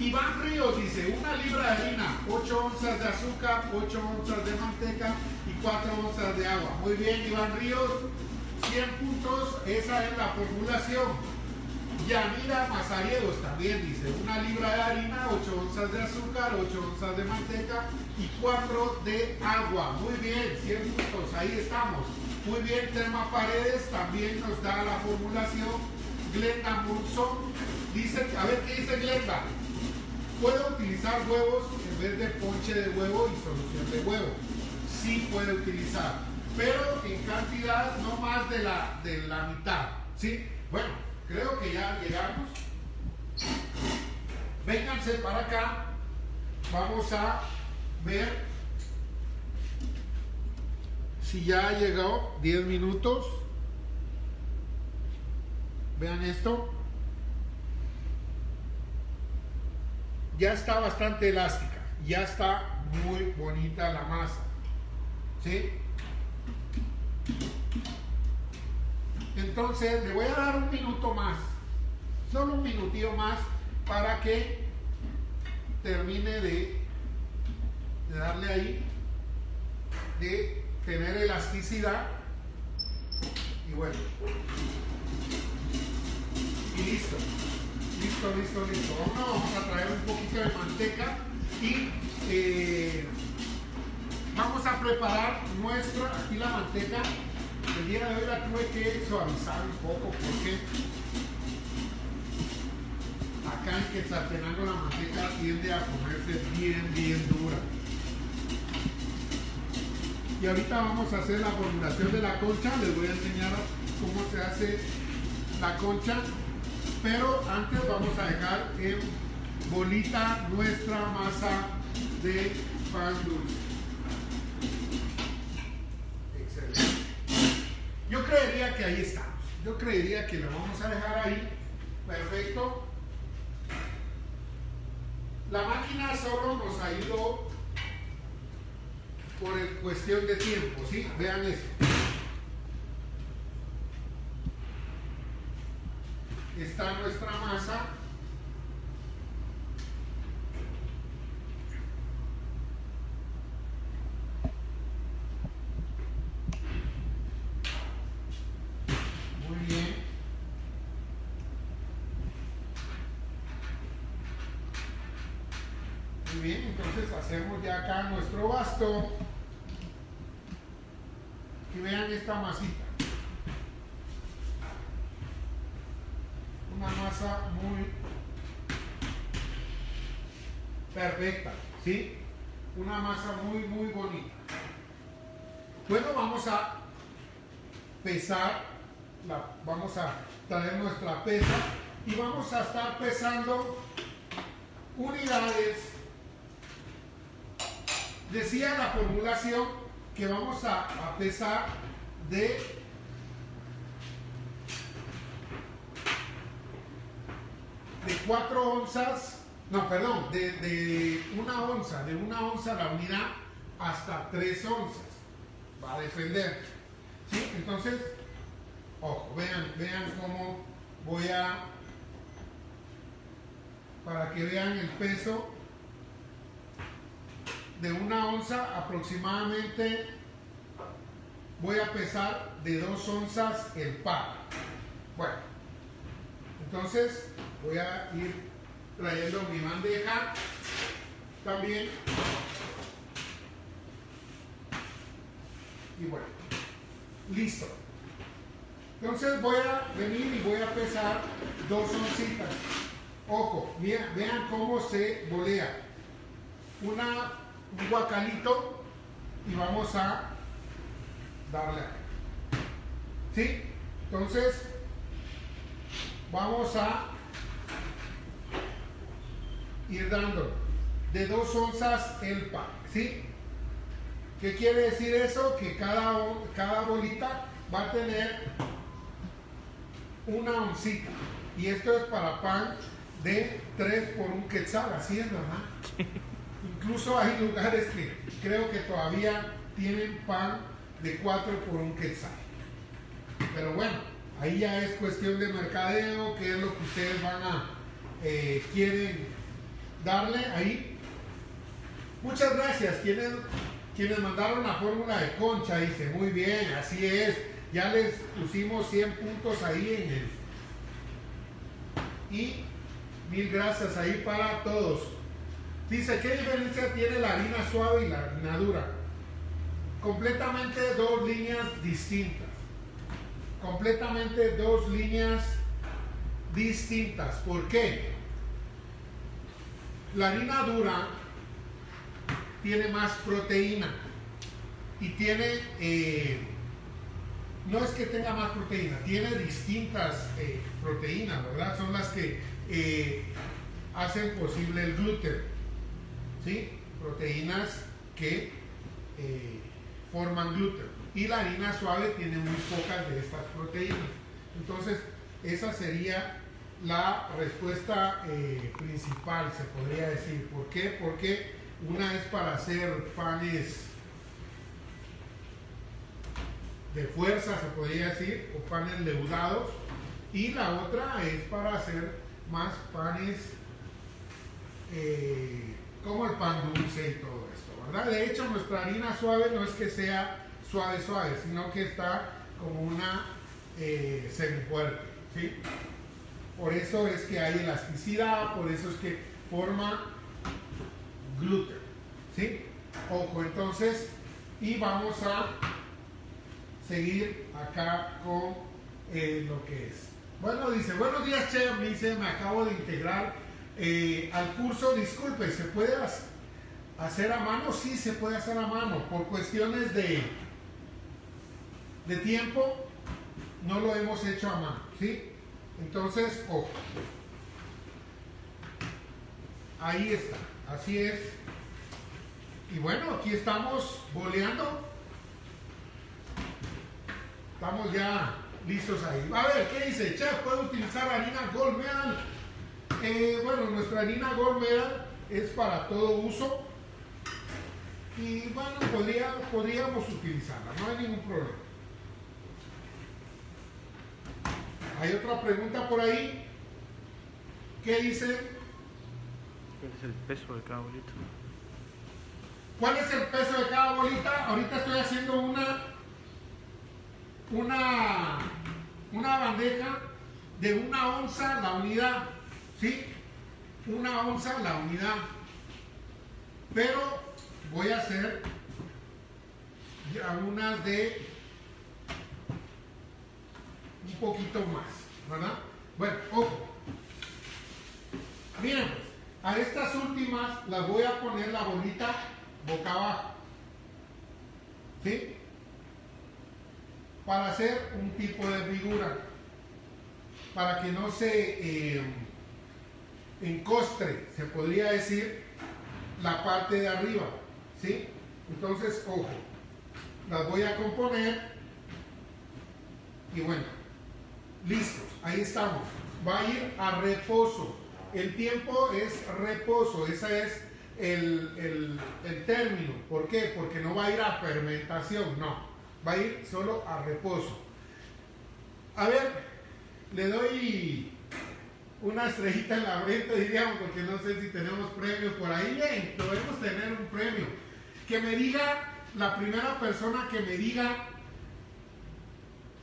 Iván Ríos dice, una libra de harina, ocho onzas de azúcar, ocho onzas de manteca y cuatro onzas de agua. Muy bien, Iván Ríos, cien puntos, esa es la formulación. Yanira Mazariegos también dice, una libra de harina, ocho onzas de azúcar, ocho onzas de manteca y cuatro de agua. Muy bien, cien puntos, ahí estamos. Muy bien, Telma Paredes también nos da la formulación. Glenda Murzón dice, a ver qué dice Glenda. ¿Puedo utilizar huevos en vez de ponche de huevo y solución de huevo? Sí puede utilizar, pero en cantidad no más de la, de la mitad, ¿sí? Bueno, creo que ya llegamos. Vénganse para acá. Vamos a ver si ya ha llegado. Diez minutos. Vean esto. Ya está bastante elástica. Ya está muy bonita la masa, ¿sí? Entonces le voy a dar un minuto más, solo un minutillo más, para que termine de, de darle ahí, de tener elasticidad, y bueno, y listo, listo, listo, listo. Ahora vamos a traer un poquito de manteca y eh, vamos a preparar nuestra, aquí la manteca. El día de hoy la tuve que suavizar un poco porque acá en Quetzaltenango la manteca tiende a ponerse bien, bien dura. y ahorita vamos a hacer la formulación de la concha. Les voy a enseñar cómo se hace la concha, pero antes vamos a dejar en bolita nuestra masa de pan dulce. Excelente. Yo creería que ahí estamos, yo creería que la vamos a dejar ahí, perfecto. La máquina solo nos ayudó por el cuestión de tiempo, ¿sí? Vean esto. Está nuestra masa. Muy bien. Muy bien, entonces hacemos ya acá nuestro bastón. Y vean esta masita. Una masa muy perfecta, ¿sí? Una masa muy, muy bonita. Bueno, vamos a pesar, la, vamos a traer nuestra pesa y vamos a estar pesando unidades. Decía la formulación que vamos a, a pesar de de cuatro onzas, no, perdón, de, de una onza, de una onza la unidad hasta tres onzas, va a defender, ¿sí? Entonces, ojo, vean, vean cómo voy a, para que vean el peso de una onza aproximadamente, voy a pesar de dos onzas el par. Bueno, entonces voy a ir trayendo mi bandeja también. Y bueno, listo. Entonces voy a venir y voy a pesar dos oncitas. Ojo, vean, vean cómo se volea. Una, un guacalito y vamos a darle. ¿Sí? Entonces vamos a ir dando de dos onzas el pan, ¿sí? ¿Qué quiere decir eso? Que cada, cada bolita va a tener una oncita, y esto es para pan de tres por un quetzal, así es, ¿verdad? Incluso hay lugares que creo que todavía tienen pan de cuatro por un quetzal, pero bueno, ahí ya es cuestión de mercadeo, qué es lo que ustedes van a eh, quieren darle ahí. Muchas gracias quienes, quienes mandaron la fórmula de concha. Dice, muy bien, así es, ya les pusimos cien puntos ahí en el, y mil gracias ahí para todos. Dice, ¿qué diferencia tiene la harina suave y la harina dura? Completamente dos líneas distintas, completamente dos líneas distintas. ¿Por qué? La harina dura tiene más proteína y tiene, eh, no es que tenga más proteína, tiene distintas eh, proteínas, ¿verdad? Son las que eh, hacen posible el gluten, ¿sí? Proteínas que eh, forman gluten. Y la harina suave tiene muy pocas de estas proteínas. Entonces, esa sería la respuesta eh, principal, se podría decir. ¿Por qué? Porque una es para hacer panes de fuerza, se podría decir, o panes leudados, y la otra es para hacer más panes eh, como el pan dulce y todo esto, ¿verdad? De hecho, nuestra harina suave no es que sea suave suave, sino que está como una eh, semifuerte, ¿sí? Por eso es que hay elasticidad, por eso es que forma gluten, ¿sí? Ojo, entonces, y vamos a seguir acá con eh, lo que es. Bueno, dice, buenos días, chef, me dice, me acabo de integrar eh, al curso, disculpe, ¿se puede Hacer a mano, sí se puede hacer a mano. Por cuestiones de, de tiempo, no lo hemos hecho a mano, ¿sí? Entonces, ojo. Ahí está, así es. Y bueno, aquí estamos boleando. Estamos ya listos ahí. A ver, ¿qué dice? Chef, ¿puedo utilizar harina Gold Medal? Eh, bueno, nuestra harina Gold Medal es para todo uso. Y bueno, podría, podríamos utilizarla, no hay ningún problema. Hay otra pregunta por ahí. ¿Qué dice? ¿Cuál es el peso de cada bolita? ¿Cuál es el peso de cada bolita? Ahorita estoy haciendo una una una bandeja de una onza la unidad, ¿sí? Una onza la unidad. Pero voy a hacer algunas de un poquito más, ¿verdad? Bueno, ojo. Miren, a estas últimas las voy a poner la bolita boca abajo, ¿sí? Para hacer un tipo de figura, para que no se eh, encostre, se podría decir, la parte de arriba, ¿sí? Entonces, ojo, las voy a componer y bueno. Listos, ahí estamos. Va a ir a reposo. El tiempo es reposo, ese es el, el, el término. ¿Por qué? Porque no va a ir a fermentación, no. Va a ir solo a reposo. A ver, le doy una estrellita en la venta, diríamos, porque no sé si tenemos premios por ahí. Bien, podemos tener un premio. Que me diga, la primera persona que me diga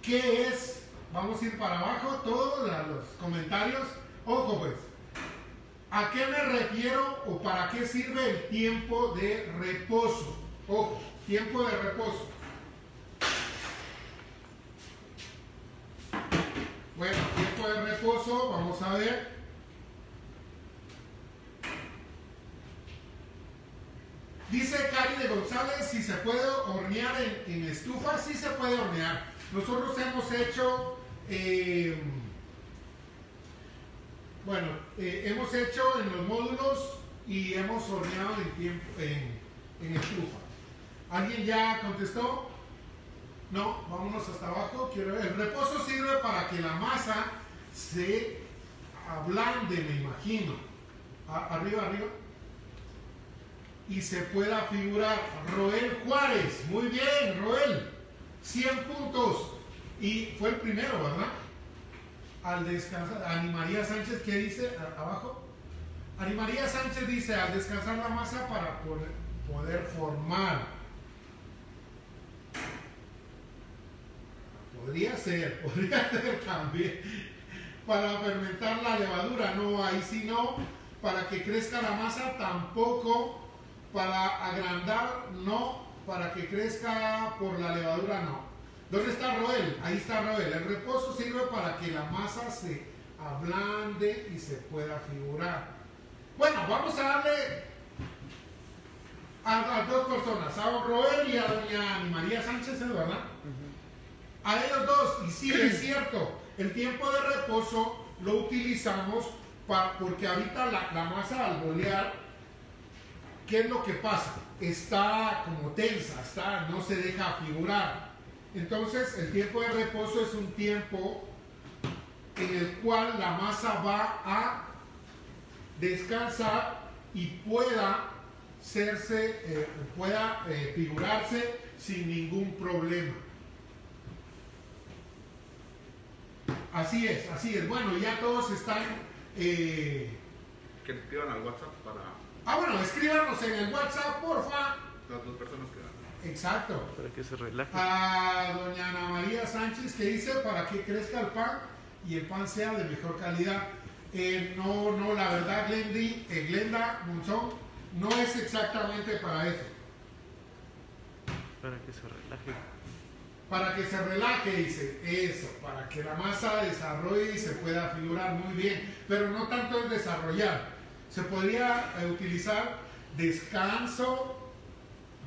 qué es. Vamos a ir para abajo, todos los comentarios. Ojo pues, ¿a qué me refiero o para qué sirve el tiempo de reposo? Ojo, tiempo de reposo. Bueno, tiempo de reposo, vamos a ver. Dice Cari de González, si se puede hornear en, en estufa, sí se puede hornear. Nosotros hemos hecho... Eh, bueno, eh, hemos hecho en los módulos y hemos horneado en, tiempo, en, en estufa. ¿Alguien ya contestó? No, vámonos hasta abajo. Quiero ver. El reposo sirve para que la masa se ablande, me imagino. A, arriba, arriba. Y se pueda figurar. Roel Juárez. Muy bien, Roel. cien puntos. Y fue el primero, ¿verdad? Al descansar, Ani María Sánchez, ¿qué dice? A, abajo. Ani María Sánchez dice, al descansar la masa para poder, poder formar. Podría ser, podría ser también. Para fermentar la levadura, no, ahí sí no. Para que crezca la masa, tampoco. Para agrandar, no. Para que crezca por la levadura, no. ¿Dónde está Roel? Ahí está Roel. El reposo sirve para que la masa se ablande y se pueda figurar. Bueno, vamos a darle a las dos personas, a Roel y a doña Ani María Sánchez, ¿verdad? Uh-huh. A ellos dos, y sí, es cierto, el tiempo de reposo lo utilizamos para, porque ahorita la, la masa al bolear, ¿qué es lo que pasa? Está como tensa, está, no se deja figurar. Entonces, el tiempo de reposo es un tiempo en el cual la masa va a descansar y pueda hacerse, eh, pueda eh, figurarse sin ningún problema. Así es, así es. Bueno, ya todos están... Eh... Que escriban al WhatsApp para... Ah, bueno, escríbanos en el WhatsApp, porfa. Las dos personas que... Exacto. Para que se relaje. A doña Ana María Sánchez, que dice para que crezca el pan y el pan sea de mejor calidad. Eh, no, no, la verdad, Glendy, eh, Glenda Murzón, no es exactamente para eso. Para que se relaje. Para que se relaje, dice. Eso, para que la masa desarrolle y se pueda figurar muy bien. Pero no tanto en desarrollar. Se podría eh, utilizar descanso,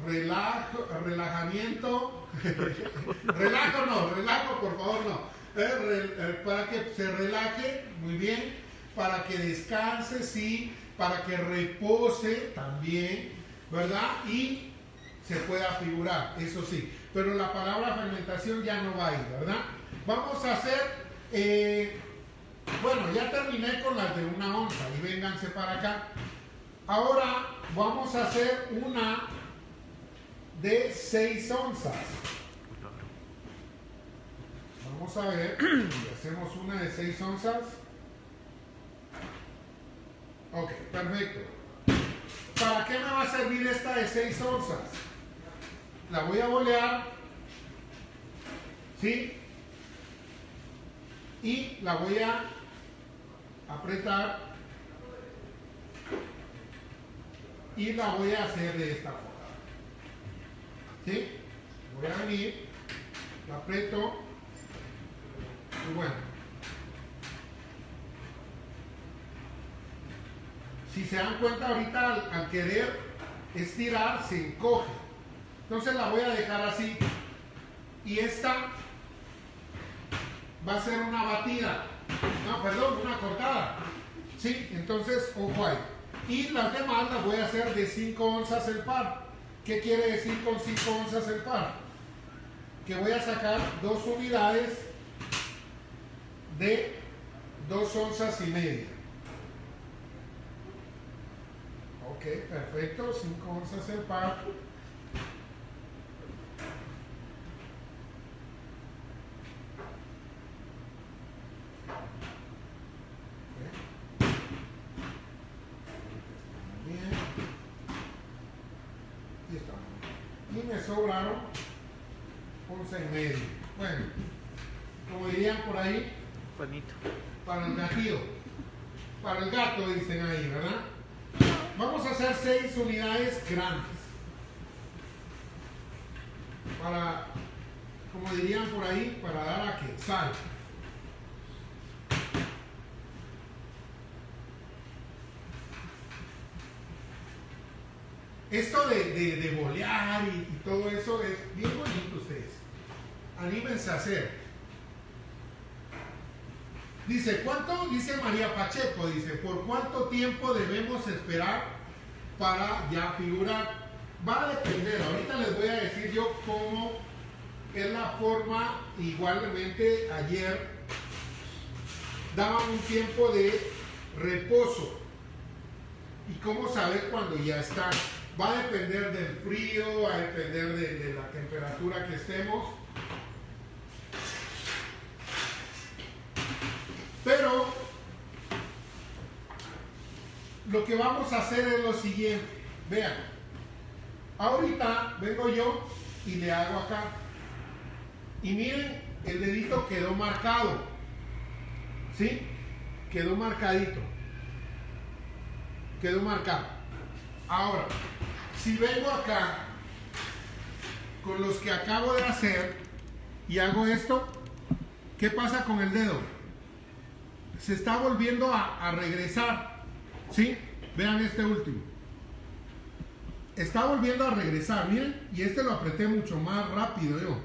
relajo, relajamiento, relajo no, relajo por favor no, eh, re, eh, para que se relaje, muy bien, para que descanse, sí, para que repose también, ¿verdad? Y se pueda figurar, eso sí, pero la palabra fermentación ya no va a ir, ¿verdad? Vamos a hacer, eh, bueno, ya terminé con las de una onza, y vénganse para acá. Ahora vamos a hacer una de seis onzas. Vamos a ver, hacemos una de seis onzas. Ok, perfecto. ¿Para qué me va a servir esta de seis onzas? La voy a bolear, ¿sí? Y la voy a apretar y la voy a hacer de esta forma, ¿sí? Voy a venir, la aprieto y bueno, si se dan cuenta ahorita al, al querer estirar se encoge, entonces la voy a dejar así y esta va a ser una batida, no, perdón, una cortada, ¿sí? Entonces, ojo ahí. Y las demás las voy a hacer de cinco onzas el par. ¿Qué quiere decir con cinco onzas el par? Que voy a sacar dos unidades de dos onzas y media. Ok, perfecto, cinco onzas el par. Sobraron once y medio. Bueno, como dirían por ahí, bonito. Para el gatillo, para el gato dicen ahí, ¿verdad? Vamos a hacer seis unidades grandes. Para, como dirían por ahí, para dar a Quetzal. Esto de, de, de bolear y, y todo eso es bien bonito, ustedes. Anímense a hacer. Dice, ¿cuánto? Dice María Pacheco, dice, ¿por cuánto tiempo debemos esperar para ya figurar? Va a depender, ahorita les voy a decir yo cómo es la forma. Igualmente ayer daban un tiempo de reposo. ¿Y cómo saber cuando ya está? Va a depender del frío, va a depender de, de la temperatura que estemos. Pero lo que vamos a hacer es lo siguiente. Vean, ahorita vengo yo y le hago acá. Y miren, el dedito quedó marcado. ¿Sí? Quedó marcadito. Quedó marcado. Ahora, si vengo acá con los que acabo de hacer y hago esto, ¿qué pasa con el dedo? Se está volviendo a, a regresar, ¿sí? Vean este último. Está volviendo a regresar, miren, y este lo apreté mucho más rápido yo.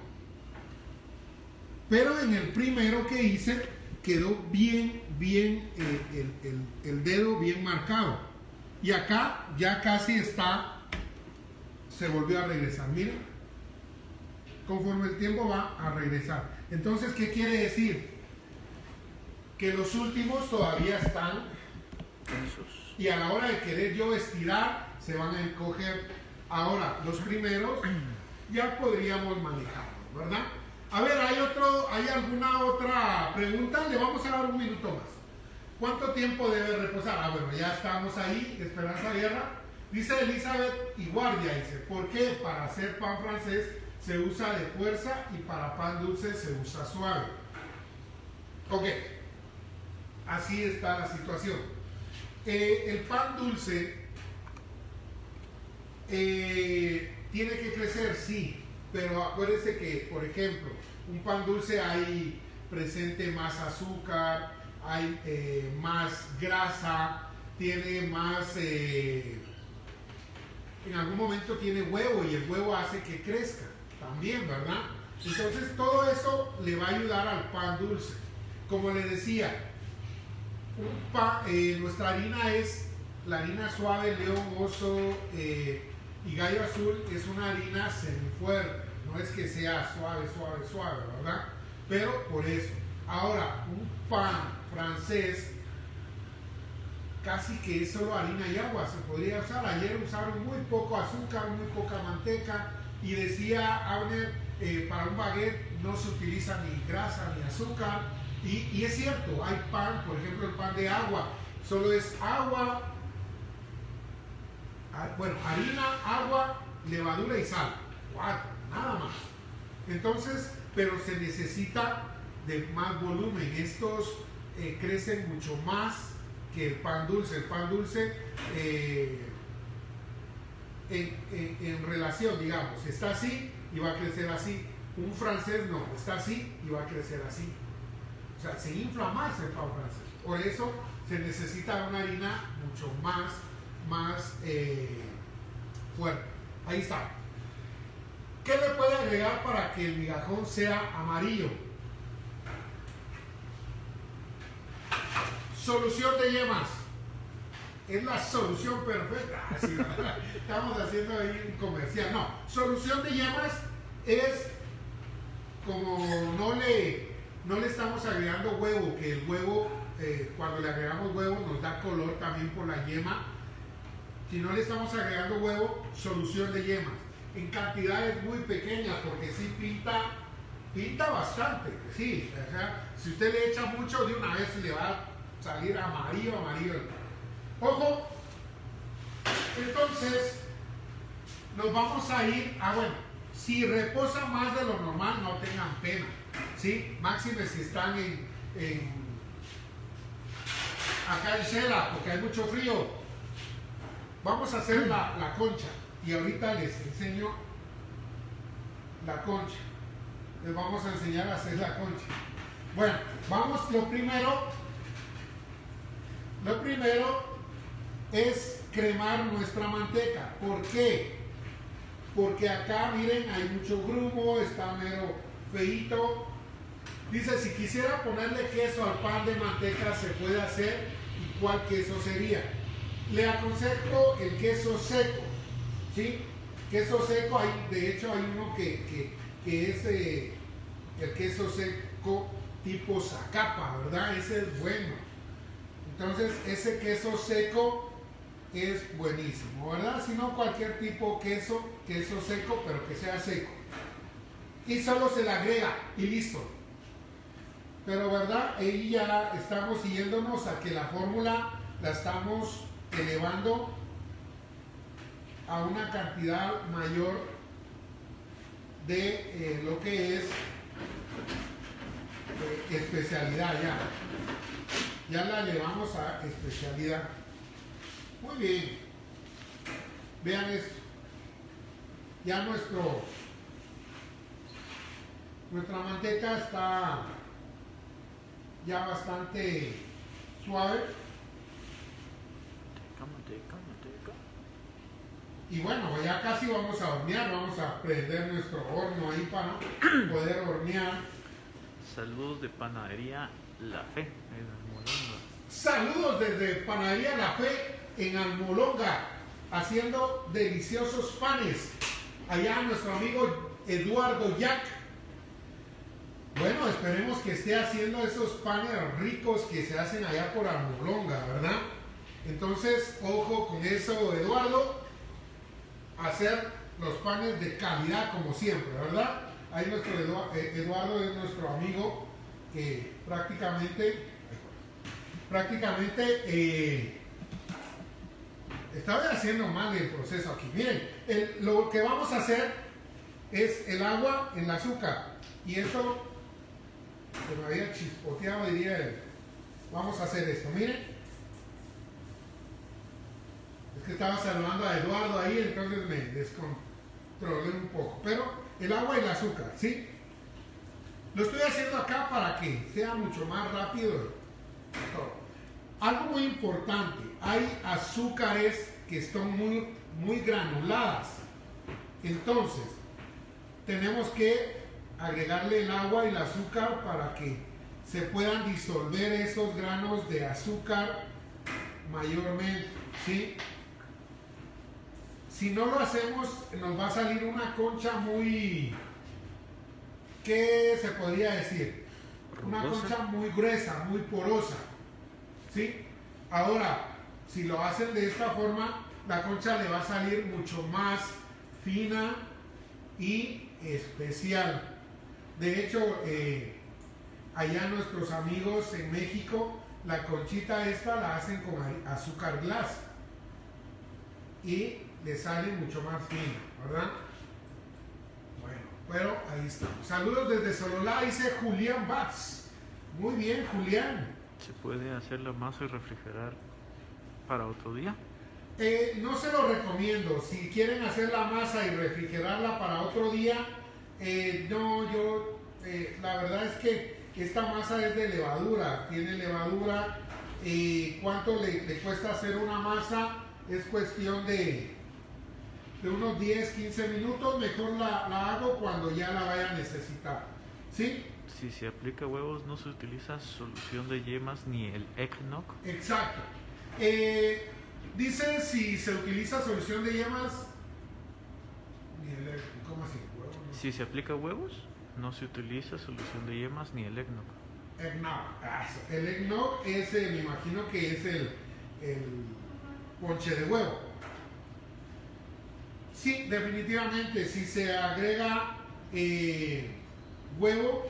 Pero en el primero que hice quedó bien, bien eh, el, el, el dedo bien marcado. Y acá ya casi está, se volvió a regresar, miren, conforme el tiempo va a regresar. Entonces, ¿qué quiere decir? Que los últimos todavía están tensos. Y a la hora de querer yo estirar, se van a encoger. Ahora, los primeros ya podríamos manejarlos, ¿verdad? A ver, ¿hay, otro, ¿hay alguna otra pregunta? Le vamos a dar un minuto más. ¿Cuánto tiempo debe reposar? Ah, bueno, ya estamos ahí, Esperanza Guerra. Dice Elizabeth Iguardia, dice, ¿por qué para hacer pan francés se usa de fuerza y para pan dulce se usa suave? Ok, así está la situación. Eh, el pan dulce eh, tiene que crecer, sí, pero acuérdense que, por ejemplo, un pan dulce hay presente más azúcar, hay eh, más grasa, tiene más eh, en algún momento tiene huevo y el huevo hace que crezca también, ¿verdad? Entonces todo eso le va a ayudar al pan dulce. Como les decía, un pan, eh, nuestra harina es la harina suave, León, Oso eh, y Gallo Azul. Es una harina semifuerte, no es que sea suave, suave, suave, ¿verdad? Pero por eso. Ahora, un pan francés casi que es solo harina y agua, se podría usar. Ayer usaron muy poco azúcar, muy poca manteca, y decía Abner, eh, para un baguette no se utiliza ni grasa ni azúcar, y, y es cierto. Hay pan, por ejemplo el pan de agua, solo es agua, bueno, harina, agua, levadura y sal, cuatro, nada más. Entonces, pero se necesita de más volumen. Estos eh, crecen mucho más que el pan dulce. El pan dulce eh, en, en, en relación, digamos, está así y va a crecer así. Un francés no, está así y va a crecer así. O sea, se infla más el pan francés. Por eso se necesita una harina mucho más, más eh, fuerte. Ahí está. ¿Qué le puede agregar para que el migajón sea amarillo? Solución de yemas. Es la solución perfecta. Así, estamos haciendo ahí un comercial. No, solución de yemas es como no le, no le estamos agregando huevo, que el huevo, eh, cuando le agregamos huevo nos da color también por la yema. Si no le estamos agregando huevo, solución de yemas. En cantidades muy pequeñas, porque sí pinta, pinta bastante. Sí, o sea, si usted le echa mucho, de una vez le va a salir amarillo, amarillo. Ojo, entonces nos vamos a ir a, bueno, si reposa más de lo normal, no tengan pena, ¿sí? Máxime si están en, en acá en Xela, porque hay mucho frío. Vamos a hacer la, la concha, y ahorita les enseño la concha. Les vamos a enseñar a hacer la concha. Bueno, vamos lo primero. Lo primero es cremar nuestra manteca. ¿Por qué? Porque acá, miren, hay mucho grumo, está mero feito. Dice, si quisiera ponerle queso al pan de manteca, se puede hacer. ¿Y cuál queso sería? Le aconsejo el queso seco, ¿sí? Queso seco, hay, de hecho hay uno que, que, que es eh, el queso seco tipo zacapa, ¿verdad? Ese es bueno. Entonces ese queso seco es buenísimo, ¿verdad? Si no, cualquier tipo de queso, queso seco, pero que sea seco. Y solo se le agrega y listo. Pero, ¿verdad? Ahí ya estamos yéndonos a que la fórmula la estamos elevando a una cantidad mayor de eh, lo que es eh, especialidad ya. Ya la llevamos a especialidad. Muy bien. Vean esto. Ya nuestro nuestra manteca está ya bastante suave. Manteca, manteca, manteca. Y bueno, ya casi vamos a hornear. Vamos a prender nuestro horno ahí para poder hornear. Saludos de Panadería La Fe. Saludos desde Panadería La Fe en Almolonga, haciendo deliciosos panes. Allá nuestro amigo Eduardo Jack. Bueno, esperemos que esté haciendo esos panes ricos que se hacen allá por Almolonga, ¿verdad? Entonces, ojo con eso, Eduardo. Hacer los panes de calidad como siempre, ¿verdad? Ahí nuestro Eduardo, Eduardo es nuestro amigo que prácticamente... Prácticamente eh, estaba haciendo mal el proceso aquí. Miren, el, lo que vamos a hacer es el agua en el azúcar. Y esto se me había chispoteado, diría él. Vamos a hacer esto, miren. Es que estaba saludando a Eduardo ahí, entonces me descontrolé un poco. Pero el agua y el azúcar, ¿sí? Lo estoy haciendo acá para que sea mucho más rápido. Algo muy importante, hay azúcares que están muy muy granuladas. Entonces, tenemos que agregarle el agua y el azúcar para que se puedan disolver esos granos de azúcar mayormente, ¿sí? Si no lo hacemos, nos va a salir una concha muy... ¿qué se podría decir? Una concha muy gruesa, muy porosa, ¿sí? Ahora, si lo hacen de esta forma, la concha le va a salir mucho más fina y especial. De hecho, eh, allá nuestros amigos en México, la conchita esta la hacen con azúcar glass y le sale mucho más fina, ¿verdad? Bueno, pero ahí estamos. Saludos desde Sololá, dice Julián Vaz. Muy bien, Julián. ¿Se puede hacer la masa y refrigerar para otro día? Eh, no se lo recomiendo. Si quieren hacer la masa y refrigerarla para otro día, eh, no, yo, eh, la verdad es que esta masa es de levadura, tiene levadura. Eh, ¿Cuánto le, le cuesta hacer una masa? Es cuestión de, de unos diez, quince minutos. Mejor la, la hago cuando ya la vaya a necesitar, ¿sí? Si se aplica huevos, no se utiliza solución de yemas ni el eggnog. Exacto. Eh, Dicen si se utiliza solución de yemas. ¿Cómo así? ¿Huevos? Si se aplica huevos, no se utiliza solución de yemas ni el eggnog. Eggnog. El eggnog es, eh, me imagino que es el, el ponche de huevo. Sí, definitivamente. Si se agrega eh, huevo,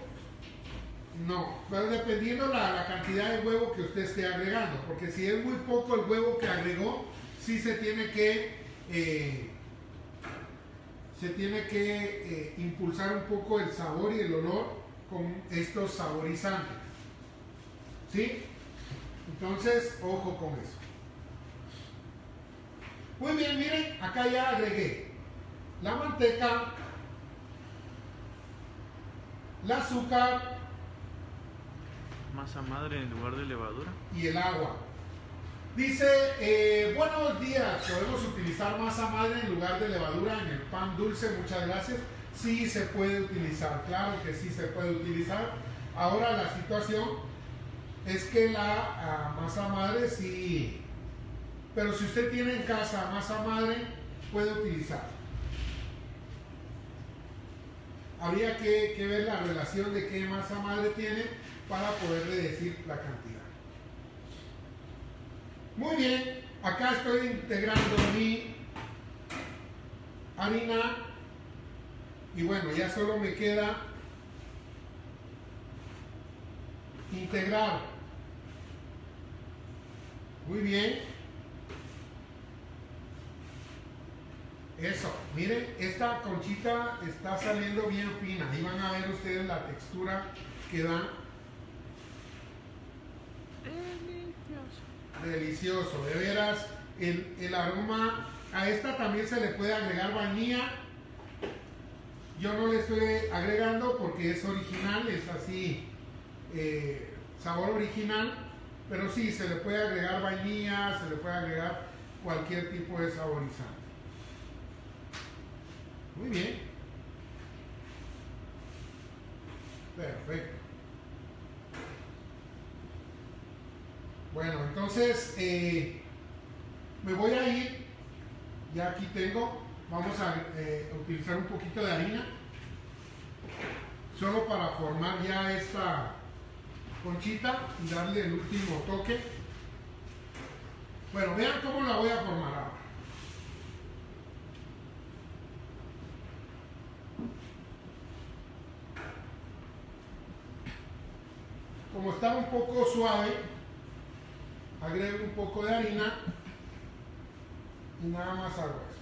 no, pero dependiendo la, la cantidad de huevo que usted esté agregando, porque si es muy poco el huevo que agregó, sí se tiene que eh, se tiene que eh, impulsar un poco el sabor y el olor con estos saborizantes, ¿sí? Entonces, ojo con eso. Muy bien, miren, acá ya agregué la manteca, el azúcar, masa madre en lugar de levadura y el agua. Dice, eh, buenos días, podemos utilizar masa madre en lugar de levadura en el pan dulce, muchas gracias. Sí se puede utilizar, claro que sí se puede utilizar. Ahora la situación es que la uh, masa madre sí, pero si usted tiene en casa masa madre, puede utilizar. Habría que, que ver la relación de qué masa madre tiene para poderle decir la cantidad. Muy bien, acá estoy integrando mi harina y bueno, ya solo me queda integrar. Muy bien. Eso, miren, esta conchita está saliendo bien fina. Ahí van a ver ustedes la textura que da. Delicioso. Delicioso, de veras. El, el aroma, a esta también se le puede agregar vainilla. Yo no le estoy agregando porque es original, es así, eh, sabor original. Pero sí, se le puede agregar vainilla, se le puede agregar cualquier tipo de saborizante. Muy bien. Perfecto. Bueno, entonces eh, me voy a ir. Ya aquí tengo. Vamos a eh, utilizar un poquito de harina, solo para formar ya esta conchita y darle el último toque. Bueno, vean cómo la voy a formar ahora. Como está un poco suave, agrego un poco de harina y nada más hago eso.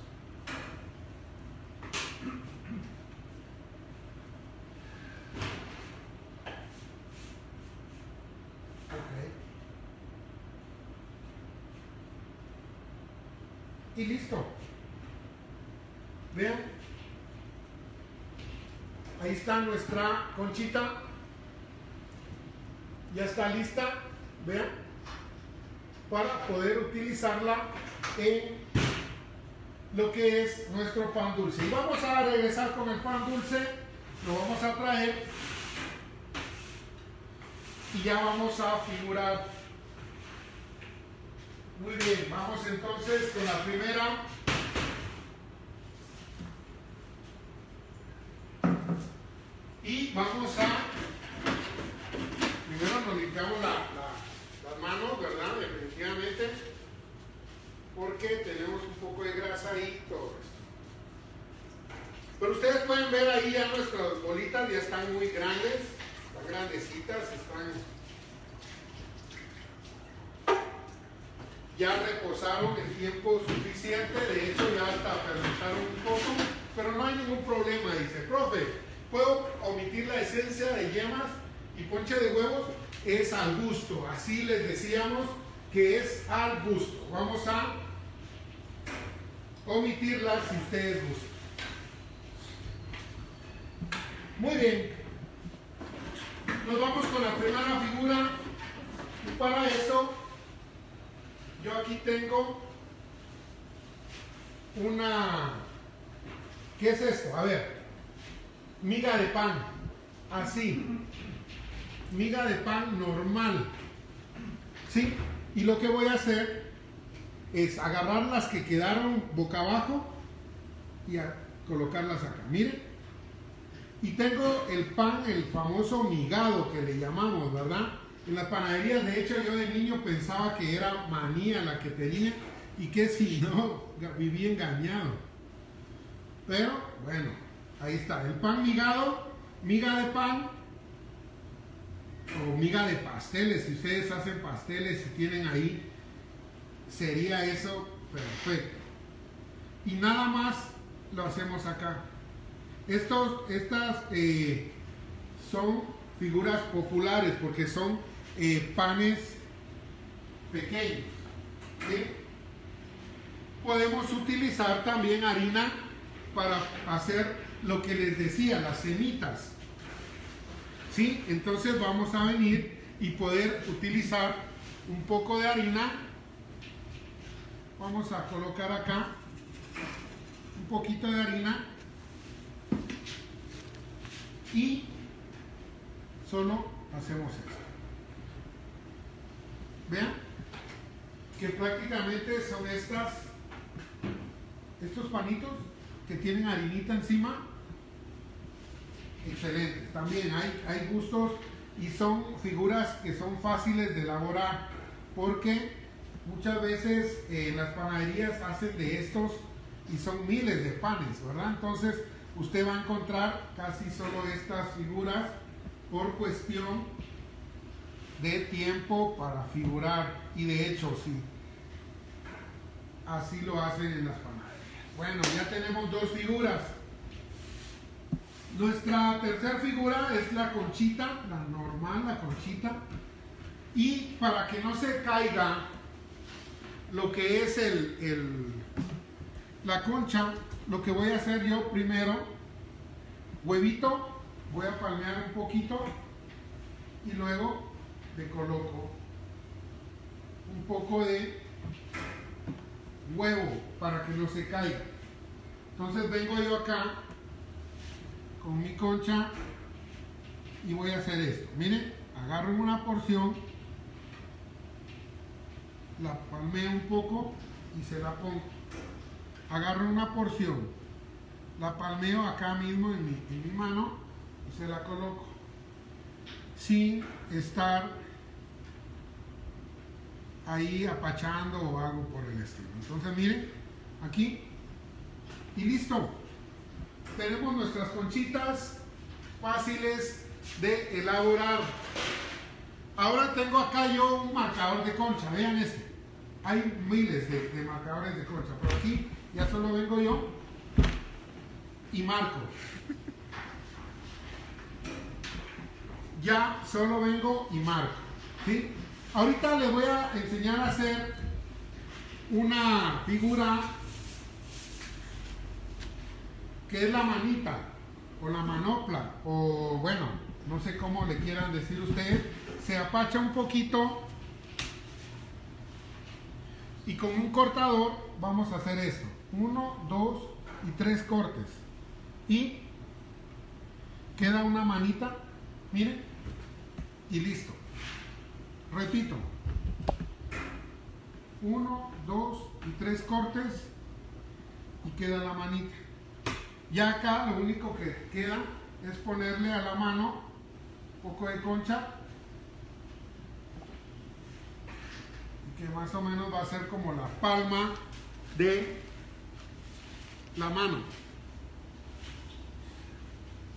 Okay. Y listo. Vean, ahí está nuestra conchita. Ya está lista, vean, para poder utilizarla en lo que es nuestro pan dulce. Y vamos a regresar con el pan dulce, lo vamos a traer y ya vamos a figurar. Muy bien, vamos entonces con la primera. Y vamos a, primero nos limpiamos la, la, las manos, ¿verdad? Definitivamente, porque tenemos un poco de grasa y todo esto. Pero ustedes pueden ver ahí ya nuestras bolitas, ya están muy grandes, están grandecitas, están... Ya reposaron el tiempo suficiente, de hecho ya hasta fermentaron un poco, pero no hay ningún problema, dice, profe. Puedo omitir la esencia de yemas y ponche de huevos, es al gusto, así les decíamos que es al gusto. Vamos a omitirlas si ustedes gustan. Muy bien, nos vamos con la primera figura y para eso yo aquí tengo una... ¿Qué es esto? A ver. Miga de pan, así, miga de pan normal, ¿sí? Y lo que voy a hacer es agarrar las que quedaron boca abajo y a colocarlas acá, miren. Y tengo el pan, el famoso migado que le llamamos, ¿verdad? En las panaderías, de hecho, yo de niño pensaba que era manía la que tenía y que si no, viví engañado. Pero, bueno. Ahí está, el pan migado, miga de pan o miga de pasteles. Si ustedes hacen pasteles, si tienen ahí, sería eso perfecto. Y nada más lo hacemos acá. Estos, estas eh, son figuras populares porque son eh, panes pequeños, ¿sí? Podemos utilizar también harina para hacer... lo que les decía, las semitas, ¿sí? Entonces vamos a venir y poder utilizar un poco de harina. Vamos a colocar acá un poquito de harina y solo hacemos esto. Vean que prácticamente son estas, estos panitos que tienen harinita encima. Excelente, también hay, hay gustos y son figuras que son fáciles de elaborar porque muchas veces eh, las panaderías hacen de estos y son miles de panes, ¿verdad? Entonces usted va a encontrar casi solo estas figuras por cuestión de tiempo para figurar y de hecho sí, así lo hacen en las panaderías. Bueno, ya tenemos dos figuras. Nuestra tercera figura es la conchita, la normal, la conchita. Y para que no se caiga lo que es el, el, la concha, lo que voy a hacer yo primero, huevito, voy a palmear un poquito y luego le coloco un poco de huevo para que no se caiga. Entonces vengo yo acá con mi concha y voy a hacer esto. Miren, agarro una porción, la palmeo un poco y se la pongo. Agarro una porción, la palmeo acá mismo en mi, en mi mano y se la coloco sin estar ahí apachando o algo por el estilo. Entonces miren, aquí y listo, tenemos nuestras conchitas fáciles de elaborar. Ahora tengo acá yo un marcador de concha, vean este, hay miles de, de marcadores de concha, pero aquí ya solo vengo yo y marco. Ya solo vengo y marco, ¿sí? Ahorita les voy a enseñar a hacer una figura que es la manita o la manopla o bueno, no sé cómo le quieran decir ustedes. Se apacha un poquito y con un cortador vamos a hacer esto: uno, dos y tres cortes. Y queda una manita, miren, y listo. Repito: uno, dos y tres cortes y queda la manita. Ya acá lo único que queda es ponerle a la mano un poco de concha, que más o menos va a ser como la palma de la mano.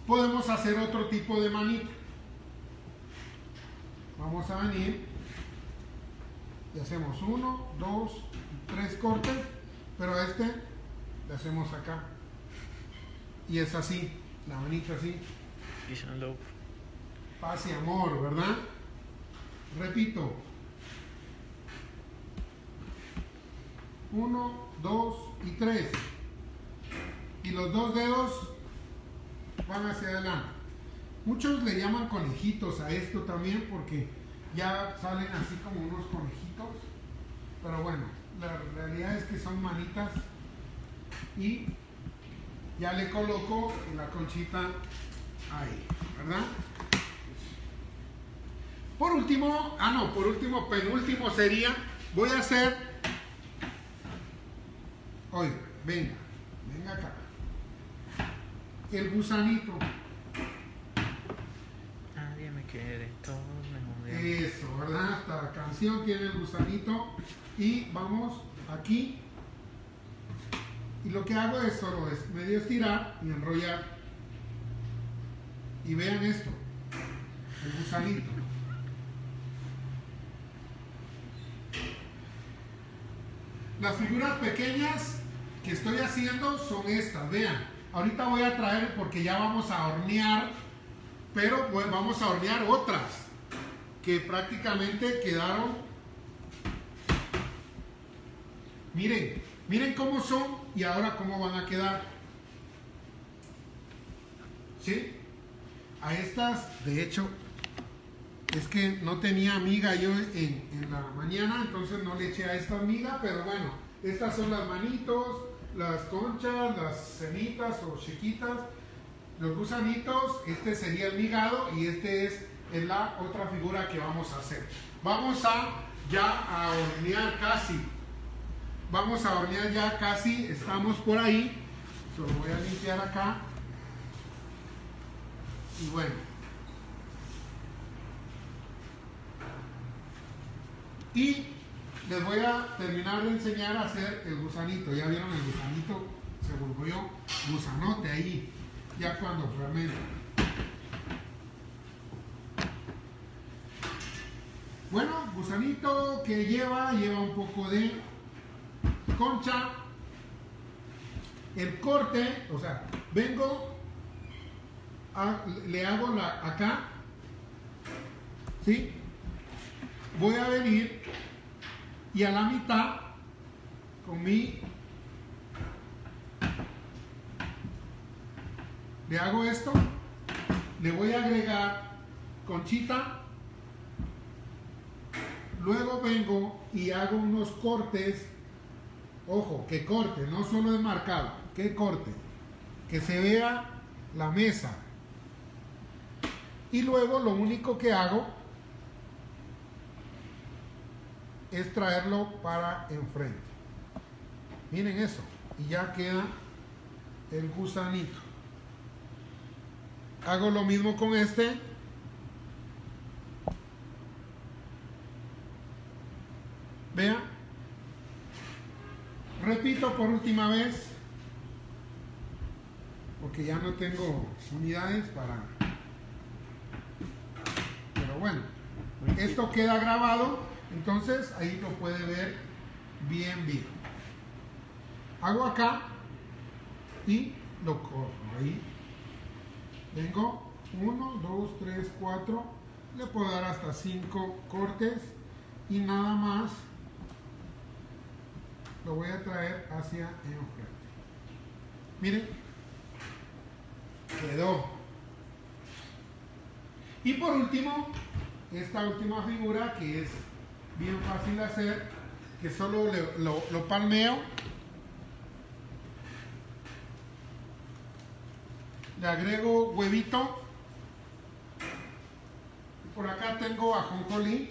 Podemos hacer otro tipo de manita. Vamos a venir y hacemos uno, dos, tres cortes, pero este le hacemos acá. Y es así, la manita así. Paz y amor, ¿verdad? Repito. Uno, dos y tres. Y los dos dedos van hacia adelante. Muchos le llaman conejitos a esto también, porque ya salen así como unos conejitos. Pero bueno, la realidad es que son manitas. Y ya le coloco la conchita ahí, ¿verdad? Por último, ah no, por último, penúltimo sería, voy a hacer... Oiga, venga, venga acá. El gusanito. Nadie me quiere, todos me jodieron. Eso, ¿verdad? Esta canción tiene el gusanito. Y vamos aquí. Y lo que hago es solo es medio estirar y enrollar. Y vean esto: el gusanito. Las figuras pequeñas que estoy haciendo son estas, vean, ahorita voy a traer porque ya vamos a hornear, pero pues vamos a hornear otras que prácticamente quedaron, miren, miren cómo son y ahora cómo van a quedar, ¿sí? A estas, de hecho, es que no tenía miga yo en, en la mañana, entonces no le eché a esta miga, pero bueno, estas son las manitos, las conchas, las semitas o chiquitas, los gusanitos, este sería el migado y este es, es la otra figura que vamos a hacer. Vamos a ya a hornear casi, vamos a hornear ya casi, estamos por ahí, lo voy a limpiar acá y bueno. Y les voy a terminar de enseñar a hacer el gusanito. Ya vieron, el gusanito se volvió gusanote ahí, ya cuando fermenta. Bueno, gusanito que lleva, lleva un poco de concha. El corte, o sea, vengo, a, le hago la acá, ¿sí? Voy a venir y a la mitad con mi, le hago esto, le voy a agregar conchita, luego vengo y hago unos cortes, ojo, que corte, no solo es marcado, que corte, que se vea la mesa, y luego lo único que hago es traerlo para enfrente. Miren eso. Y ya queda el gusanito. Hago lo mismo con este. Vean. Repito por última vez, porque ya no tengo unidades para... Pero bueno, esto queda grabado. Entonces ahí lo puede ver bien bien. Hago acá y lo corro ahí. Vengo uno, dos, tres, cuatro. Le puedo dar hasta cinco cortes y nada más lo voy a traer hacia enfrente. Miren, quedó. Y por último, esta última figura que es bien fácil hacer, que solo le, lo, lo palmeo le agrego huevito. Por acá tengo ajonjolí.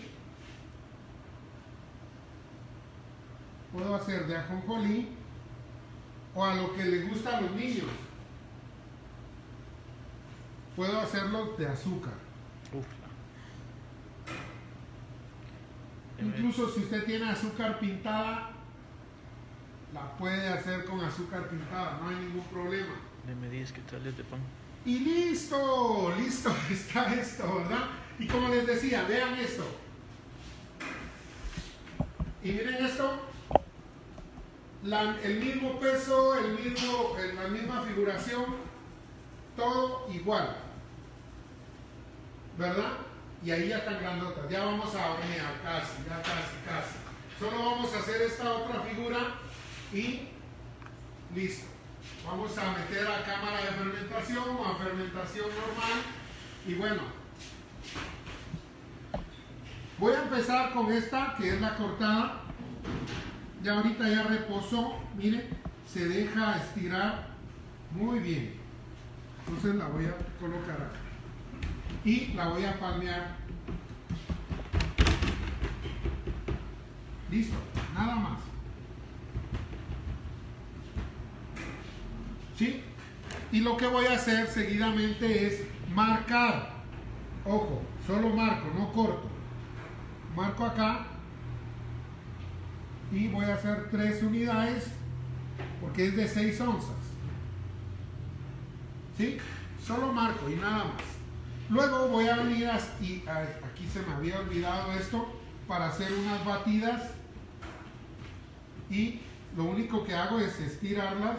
Puedo hacer de ajonjolí o a lo que le gusta a los niños. Puedo hacerlos de azúcar. Uf. Incluso si usted tiene azúcar pintada, la puede hacer con azúcar pintada, no hay ningún problema. Deme diez quetzales de pan. Y listo, listo está esto, ¿verdad? Y como les decía, vean esto. Y miren esto. La, el mismo peso, el mismo, la misma figuración, todo igual, ¿verdad? Y ahí ya están grandotas, ya vamos a hornear casi, ya casi, casi. Solo vamos a hacer esta otra figura y listo. Vamos a meter a cámara de fermentación o a fermentación normal. Y bueno, voy a empezar con esta que es la cortada. Ya ahorita ya reposó, miren, se deja estirar muy bien. Entonces la voy a colocar acá y la voy a palmear. Listo, nada más. ¿Sí? Y lo que voy a hacer seguidamente es marcar. Ojo, solo marco, no corto. Marco acá y voy a hacer tres unidades porque es de seis onzas. ¿Sí? Solo marco y nada más. Luego voy a venir a, y a, aquí se me había olvidado esto, para hacer unas batidas, y lo único que hago es estirarlas .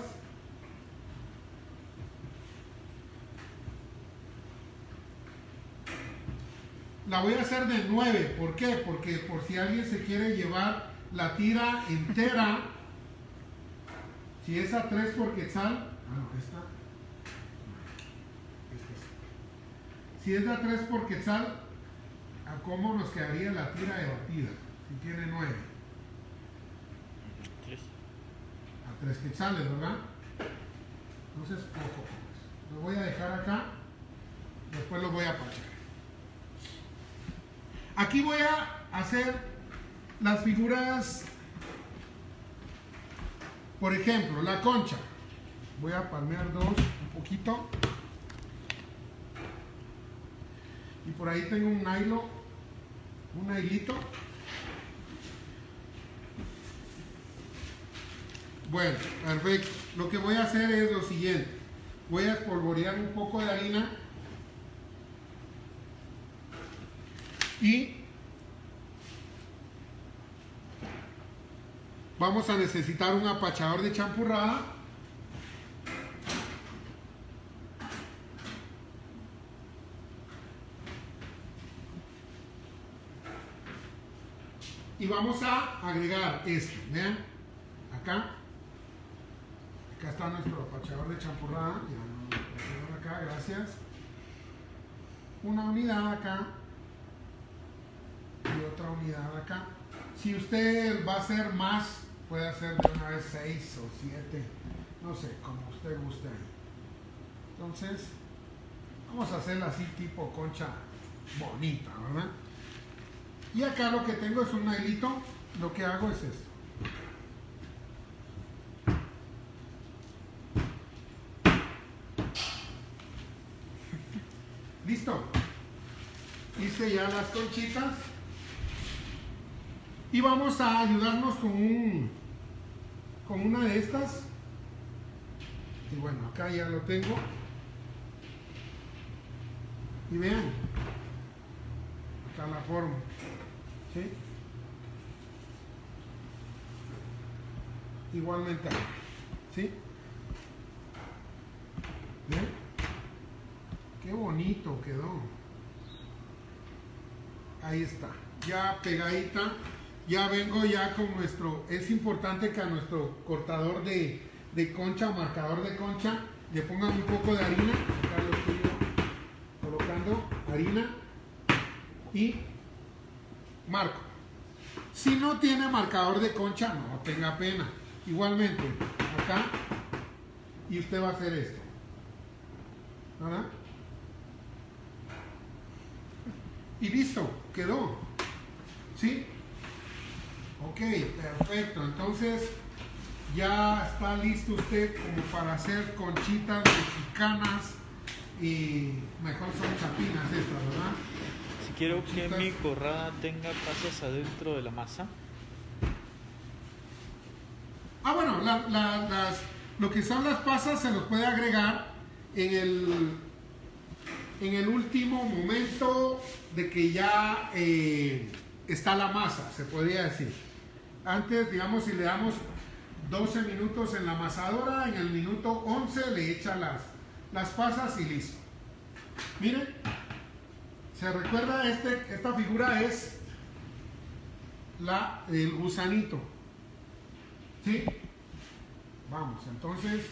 La voy a hacer de nueve, ¿por qué? Porque por si alguien se quiere llevar la tira entera, si es a tres por quetzal, ah no, esta Si es de tres por quetzal, ¿a cómo nos quedaría la tira de batida? Si tiene nueve. A tres quetzales, ¿verdad? Entonces, ojo. Lo voy a dejar acá. Después lo voy a parchar. Aquí voy a hacer las figuras. Por ejemplo, la concha. Voy a palmear dos un poquito. Y por ahí tengo un nylon, un hilito. Bueno, perfecto. Lo que voy a hacer es lo siguiente. Voy a espolvorear un poco de harina. Y vamos a necesitar un apachador de champurrada. Y vamos a agregar esto, vean, acá, acá está nuestro apachador de champurrada, ya, acá, gracias, una unidad acá y otra unidad acá. Si usted va a hacer más, puede hacer de una vez seis o siete, no sé, como usted guste. Entonces, vamos a hacerla así tipo concha bonita, ¿verdad? Y acá lo que tengo es un hilito, lo que hago es esto. Listo. Hice ya las conchitas. Y vamos a ayudarnos con un con una de estas. Y bueno, acá ya lo tengo. Y vean. Acá la forma. ¿Sí? Igualmente, ¿sí? ¿Ven? Qué bonito quedó. Ahí está, ya pegadita. Ya vengo ya con nuestro. Es importante que a nuestro cortador de, de concha, marcador de concha, le pongan un poco de harina. Acá lo estoy colocando harina y marco. Si no tiene marcador de concha, no tenga pena. Igualmente, acá, y usted va a hacer esto. ¿verdad? Y listo, quedó. ¿Sí? Ok, perfecto. Entonces ya está listo usted como para hacer conchitas mexicanas. Y mejor son chapinas estas, ¿verdad? Si quiero conchitas. Que mi corrada tenga pasas adentro de la masa. Ah, bueno, la, la, las, lo que son las pasas se los puede agregar en el, en el último momento de que ya eh, está la masa, se podría decir. Antes, digamos, si le damos doce minutos en la amasadora, en el minuto once le echa las, las pasas y listo. Miren, se recuerda, este, esta figura es la del gusanito. ¿Sí? Vamos, entonces,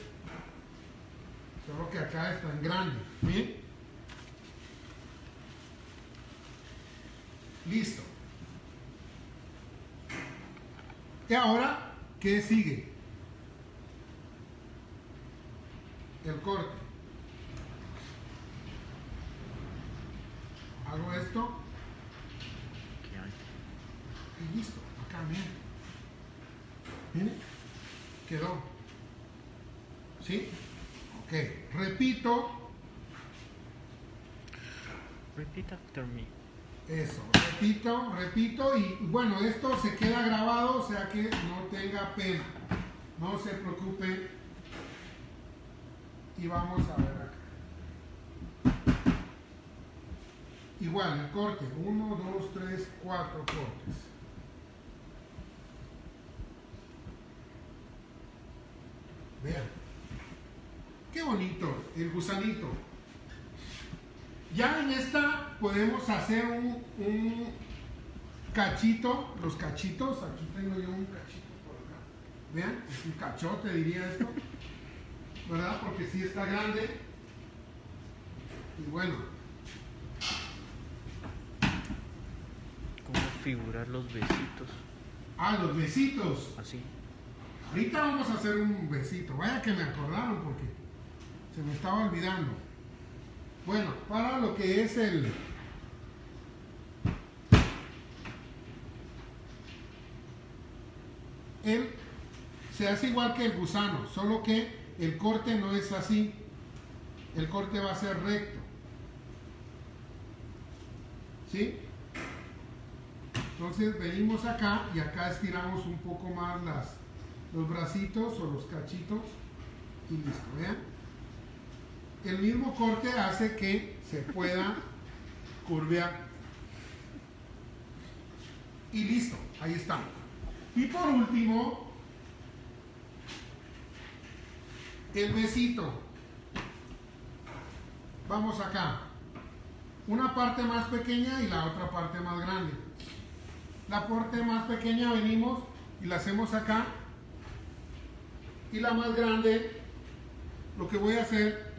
solo que acá está en grande. ¿Bien? Listo. Y ahora, ¿qué sigue? El corte. Hago esto. Y listo, acá, miren. Miren, quedó. ¿Sí? Ok, repito. Repeat after me. Eso, repito, repito. Y bueno, esto se queda grabado, o sea que no tenga pena. No se preocupe. Y vamos a ver acá. Igual, el corte. Uno, dos, tres, cuatro cortes. Vean, qué bonito el gusanito. Ya en esta podemos hacer un, un cachito, los cachitos, aquí tengo yo un cachito por acá. Vean, es un cachote diría esto, ¿verdad? Porque sí está grande. Y bueno. ¿Cómo figurar los besitos? Ah, los besitos. Así. Ahorita vamos a hacer un besito. Vaya que me acordaron porque se me estaba olvidando. Bueno, para lo que es el... El... Se hace igual que el gusano, solo que el corte no es así. El corte va a ser recto. ¿Sí? Entonces venimos acá y acá estiramos un poco más las... los bracitos o los cachitos y listo, vean. El mismo corte hace que se pueda curvear y listo, ahí está. Y por último, el besito. Vamos acá, una parte más pequeña y la otra parte más grande. La parte más pequeña venimos y la hacemos acá. Y la más grande, lo que voy a hacer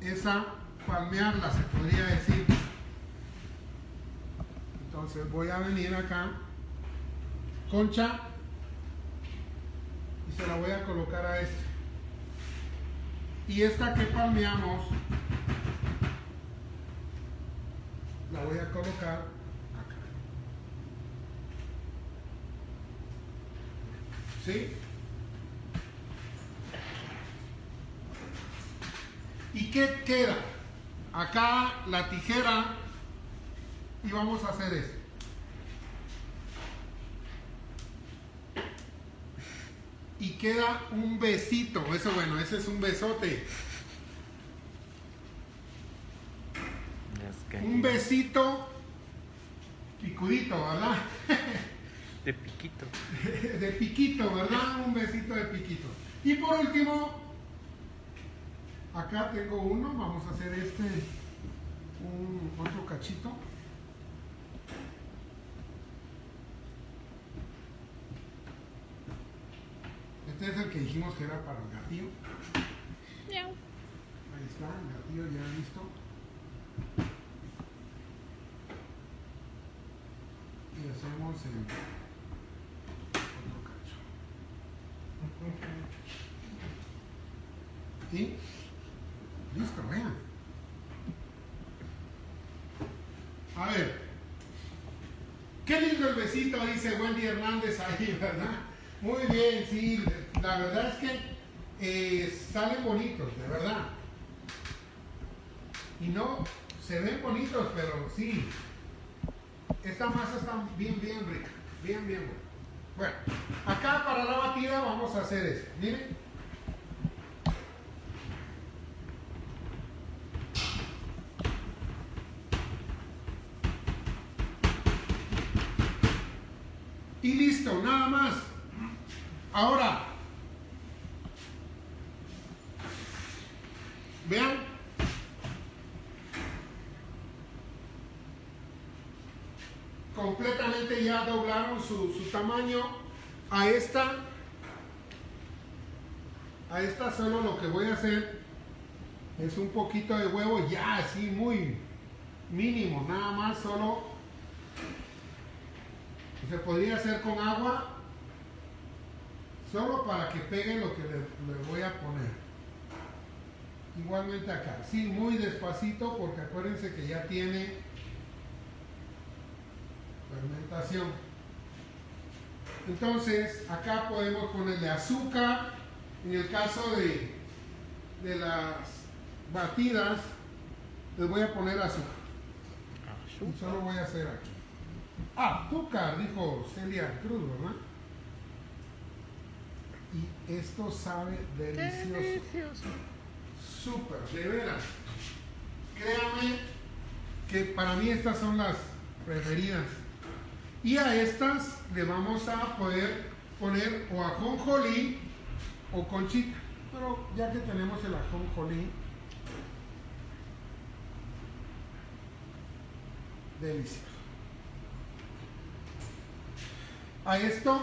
es a palmearla, se podría decir. Entonces voy a venir acá, concha, y se la voy a colocar a esta. Y esta que palmeamos, la voy a colocar. Acá. ¿Sí? ¿Y qué queda? Acá la tijera y vamos a hacer esto. Y queda un besito. Eso bueno, ese es un besote. Un besito picudito, ¿verdad? De piquito. De piquito, ¿verdad? Un besito de piquito. Y por último... Acá tengo uno, vamos a hacer este, un otro cachito. Este es el que dijimos que era para el gatillo. Yeah. Ahí está, el gatillo ya listo. Y hacemos el otro cacho. ¿Sí? A ver, qué lindo el besito, dice Wendy Hernández ahí, ¿verdad? Muy bien, sí, la verdad es que eh, salen bonitos, de verdad. Y no, se ven bonitos, pero sí, esta masa está bien, bien rica, bien, bien buena. Bueno, acá para la batida vamos a hacer esto, miren. Y listo, nada más. Ahora, vean. Completamente ya doblaron su, su tamaño. A esta, a esta solo lo que voy a hacer es un poquito de huevo, ya así muy mínimo, nada más solo. Se podría hacer con agua, solo para que pegue lo que le, le voy a poner. Igualmente acá, sí, muy despacito, porque acuérdense que ya tiene fermentación. Entonces acá podemos ponerle azúcar. En el caso de, de las batidas, les voy a poner azúcar. Y solo voy a hacer aquí. Azúcar, dijo Celia Cruz, ¿verdad? Y esto sabe delicioso. Delicioso. Súper, de veras. Créanme que para mí estas son las preferidas. Y a estas le vamos a poder poner o ajonjolí o conchita. Pero ya que tenemos el ajonjolí, delicioso. A esto,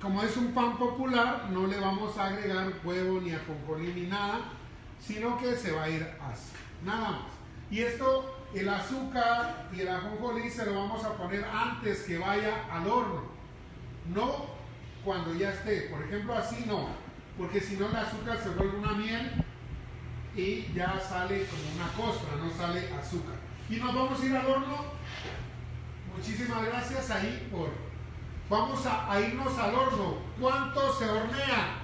como es un pan popular, no le vamos a agregar huevo ni ajonjolí ni nada, sino que se va a ir así, nada más. Y esto, el azúcar y el ajonjolí se lo vamos a poner antes que vaya al horno, no cuando ya esté, por ejemplo así no, porque si no el azúcar se vuelve una miel y ya sale como una costra, no sale azúcar. Y nos vamos a ir al horno. Muchísimas gracias ahí por... Vamos a, a irnos al horno. ¿Cuánto se hornea?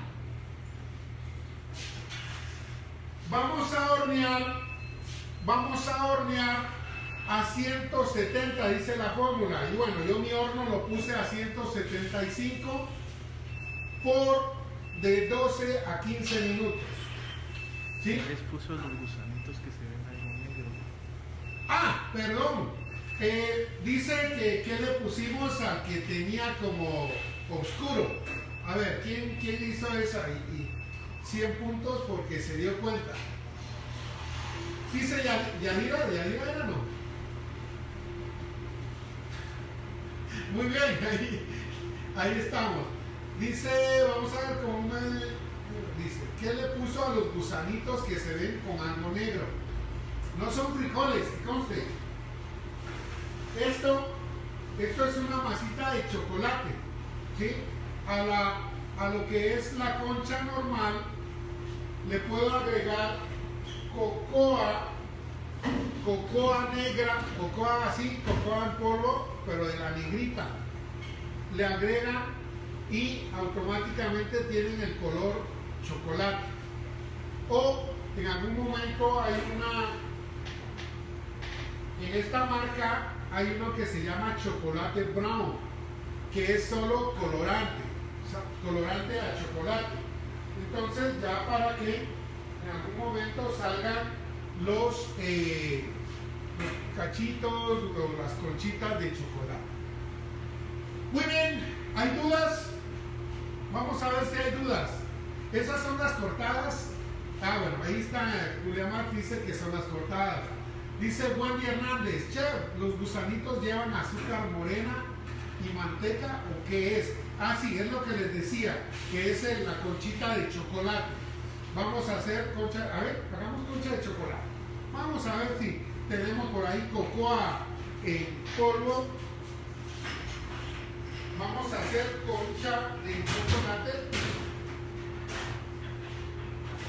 Vamos a hornear, vamos a hornear a ciento setenta, dice la fórmula. Y bueno, yo mi horno lo puse a ciento setenta y cinco por de doce a quince minutos. ¿Sí? Les puso los gusanitos que se ven ahí negro. Ah, perdón. Eh, dice que, que le pusimos al que tenía como oscuro. A ver, ¿quién, quién hizo esa? Y, y cien puntos porque se dio cuenta. Dice Yanira, Yanira era no. Muy bien, ahí, ahí estamos. Dice, vamos a ver cómo me... Dice, ¿qué le puso a los gusanitos que se ven con algo negro? No son frijoles, conste. Esto, esto es una masita de chocolate, ¿sí? A, la, a lo que es la concha normal le puedo agregar cocoa, cocoa negra, cocoa así, cocoa en polvo, pero de la negrita. Le agregan y automáticamente tienen el color chocolate. O en algún momento hay una, en esta marca, hay uno que se llama chocolate brown, que es solo colorante, o sea, colorante a chocolate. Entonces ya para que en algún momento salgan los, eh, los cachitos o las conchitas de chocolate. Muy bien, ¿hay dudas? Vamos a ver si hay dudas. Esas son las cortadas. Ah, bueno, ahí está, Julián Martí dice que son las cortadas. Dice Wendy Hernández, chef, ¿los gusanitos llevan azúcar morena y manteca o qué es? Ah, sí, es lo que les decía, que es la conchita de chocolate. Vamos a hacer concha, a ver, hagamos concha de chocolate. Vamos a ver si tenemos por ahí cocoa en polvo. Vamos a hacer concha de chocolate.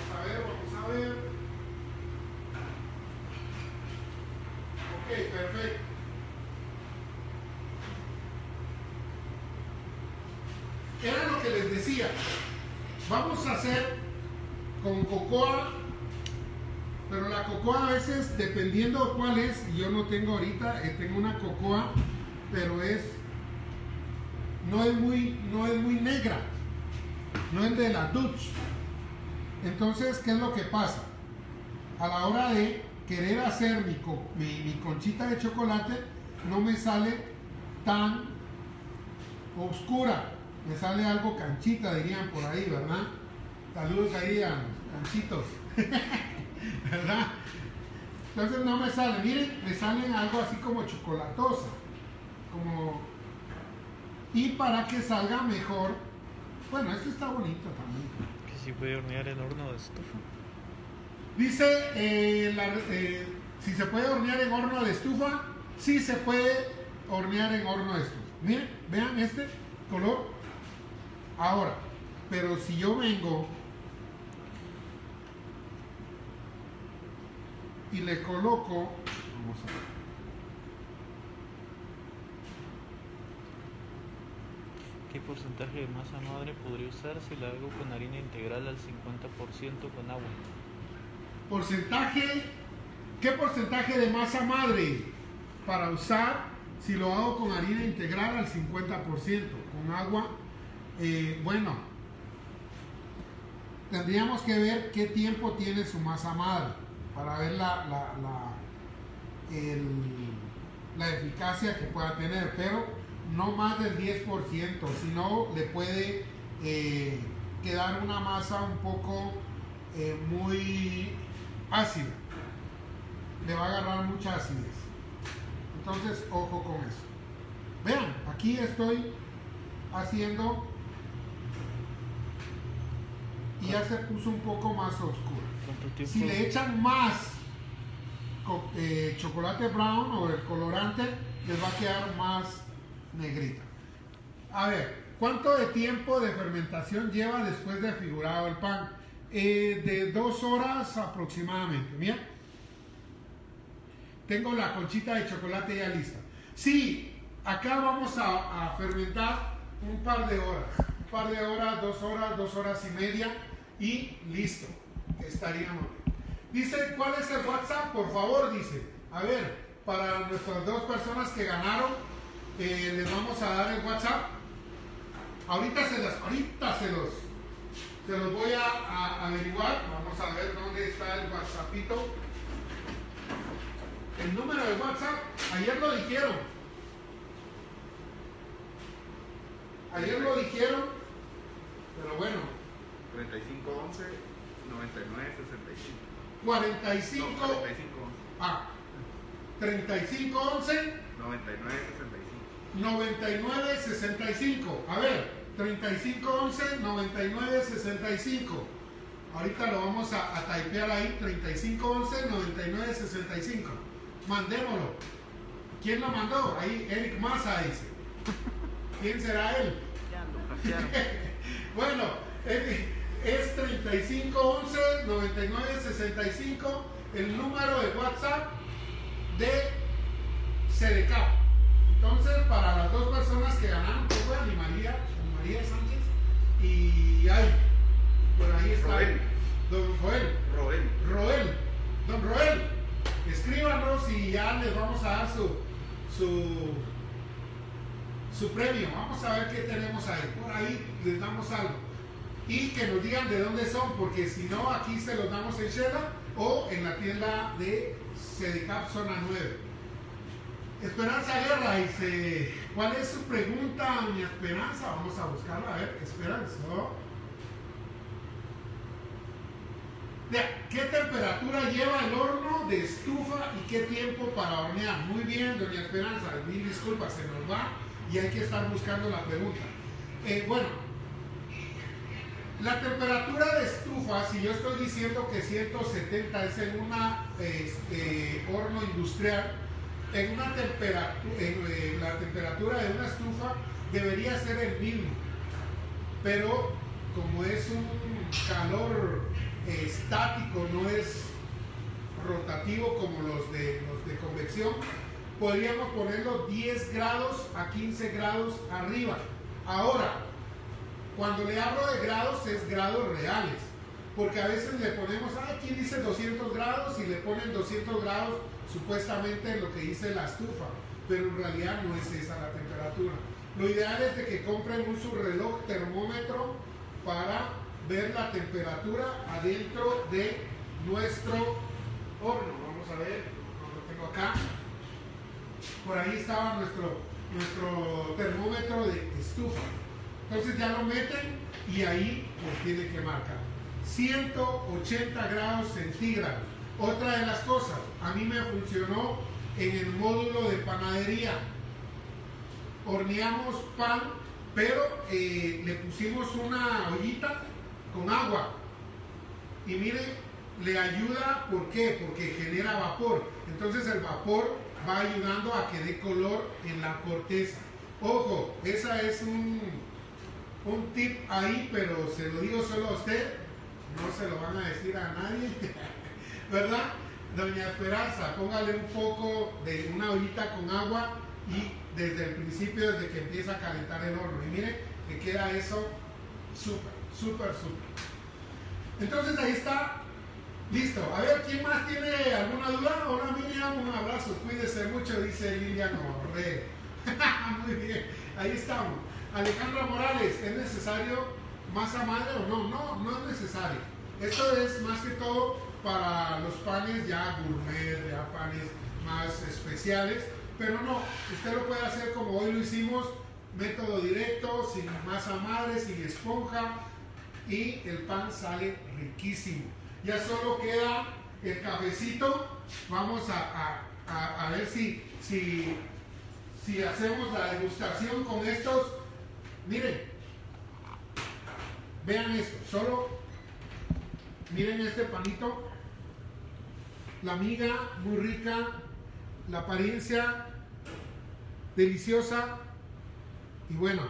Vamos a ver, vamos a ver. Ok, perfecto. días. Vamos a hacer con cocoa, pero la cocoa a veces, dependiendo cuál es, yo no tengo ahorita, eh, tengo una cocoa, pero es no es muy, no es muy negra, no es de la Dutch. Entonces, ¿qué es lo que pasa? A la hora de querer hacer mi, mi, mi conchita de chocolate, no me sale tan oscura, me sale algo canchita, dirían por ahí, ¿verdad? Saludos ahí a canchitos, ¿verdad? Entonces no me sale, miren, me salen algo así como chocolatosa, como... Y para que salga mejor, bueno, esto está bonito también. Que si puede hornear en horno de estufa. Dice, eh, la, eh, si se puede hornear en horno de estufa, sí se puede hornear en horno de estufa. Miren, vean este color. Ahora, pero si yo vengo y le coloco, vamos a ver. ¿Qué porcentaje de masa madre podría usar si la hago con harina integral al cincuenta por ciento con agua? Porcentaje, ¿qué porcentaje de masa madre para usar si lo hago con harina integral al cincuenta por ciento con agua? Eh, bueno, tendríamos que ver qué tiempo tiene su masa madre para ver la, la, la, el, la eficacia que pueda tener, pero no más del diez por ciento, si no le puede eh, quedar una masa un poco Eh, muy ácida, le va a agarrar mucha acidez. Entonces ojo con eso. Vean, aquí estoy haciendo y ya se puso un poco más oscura. Si le echan más eh, chocolate brown o el colorante, les va a quedar más negrita. A ver, ¿cuánto de tiempo de fermentación lleva después de figurado el pan? Eh, de dos horas aproximadamente. Mira, tengo la conchita de chocolate ya lista. Sí, acá vamos a, a fermentar un par de horas, un par de horas, dos horas, dos horas y media y listo, estaríamos bien. Dice, ¿cuál es el WhatsApp? Por favor, dice. A ver, para nuestras dos personas que ganaron, eh, les vamos a dar el WhatsApp. Ahorita se los, ahorita se los Se los voy a, a averiguar. Vamos a ver dónde está el WhatsAppito. El número de WhatsApp, ayer lo dijeron. Ayer lo dijeron, pero bueno. treinta y cinco once noventa y nueve sesenta y cinco. cuarenta y cinco. No, ah, treinta y cinco once. noventa y nueve sesenta y cinco. noventa y nueve sesenta y cinco. A ver. treinta y cinco once noventa y nueve sesenta y cinco. Ahorita lo vamos a, a typear ahí. treinta y cinco once noventa y nueve sesenta y cinco. Mandémoslo. ¿Quién lo mandó? Ahí Eric Maza dice. ¿Quién será él? Ya no, ya no. Bueno, es treinta y cinco once noventa y nueve sesenta y cinco el número de WhatsApp de CEDECAP. Entonces, para las dos personas que ganaron, que fue Ani María Sánchez y ay, por ahí está Roel. Don Joel Roel. Roel. Don Roel, escríbanos y ya les vamos a dar su su, su premio. Vamos a ver qué tenemos ahí, por ahí les damos algo y que nos digan de dónde son, porque si no aquí se los damos en Shela o en la tienda de CEDECAP Zona nueve. Esperanza Guerra dice, ¿cuál es su pregunta, mi Esperanza? Vamos a buscarla, a ver, Esperanza. ¿Qué temperatura lleva el horno de estufa y qué tiempo para hornear? Muy bien, doña Esperanza, mil disculpas, se nos va y hay que estar buscando la pregunta. Eh, bueno, la temperatura de estufa, si yo estoy diciendo que ciento setenta es en un este, horno industrial, en una temperatura, en la temperatura de una estufa debería ser el mismo, pero como es un calor eh, estático, no es rotativo como los de, los de convección, podríamos ponerlo diez grados a quince grados arriba. Ahora, Cuando le hablo de grados, es grados reales, porque a veces le ponemos, ah, aquí dice doscientos grados y le ponen doscientos grados supuestamente en lo que dice la estufa, pero en realidad no es esa la temperatura. Lo ideal es de que compren un subreloj termómetro para ver la temperatura adentro de nuestro horno. Vamos a ver, lo tengo acá. Por ahí estaba nuestro, nuestro termómetro de estufa. Entonces ya lo meten y ahí pues tienen que marcar ciento ochenta grados centígrados. Otra de las cosas, a mí me funcionó en el módulo de panadería. Horneamos pan, pero eh, le pusimos una ollita con agua. Y miren, le ayuda, ¿por qué? Porque genera vapor. Entonces el vapor va ayudando a que dé color en la corteza. Ojo, esa es un, un tip ahí, pero se lo digo solo a usted. No se lo van a decir a nadie, ¿verdad? Doña Esperanza, póngale un poco de una ollita con agua y desde el principio, desde que empieza a calentar el horno. Y miren, le queda eso súper, súper, súper. Entonces ahí está, listo. A ver, ¿quién más tiene alguna duda? Hola Miriam, un abrazo, cuídese mucho, dice Lilian Orre. Muy bien, ahí estamos. Alejandra Morales, ¿es necesario masa madre o no? No, no es necesario. Esto es más que todo para los panes ya gourmet, ya panes más especiales. Pero no, usted lo puede hacer como hoy lo hicimos, método directo, sin masa madre, sin esponja, y el pan sale riquísimo. Ya solo queda el cafecito. Vamos a, a, a, a ver si, si, si hacemos la degustación con estos. Miren, vean esto, solo miren este panito, la miga muy rica, la apariencia deliciosa, y bueno,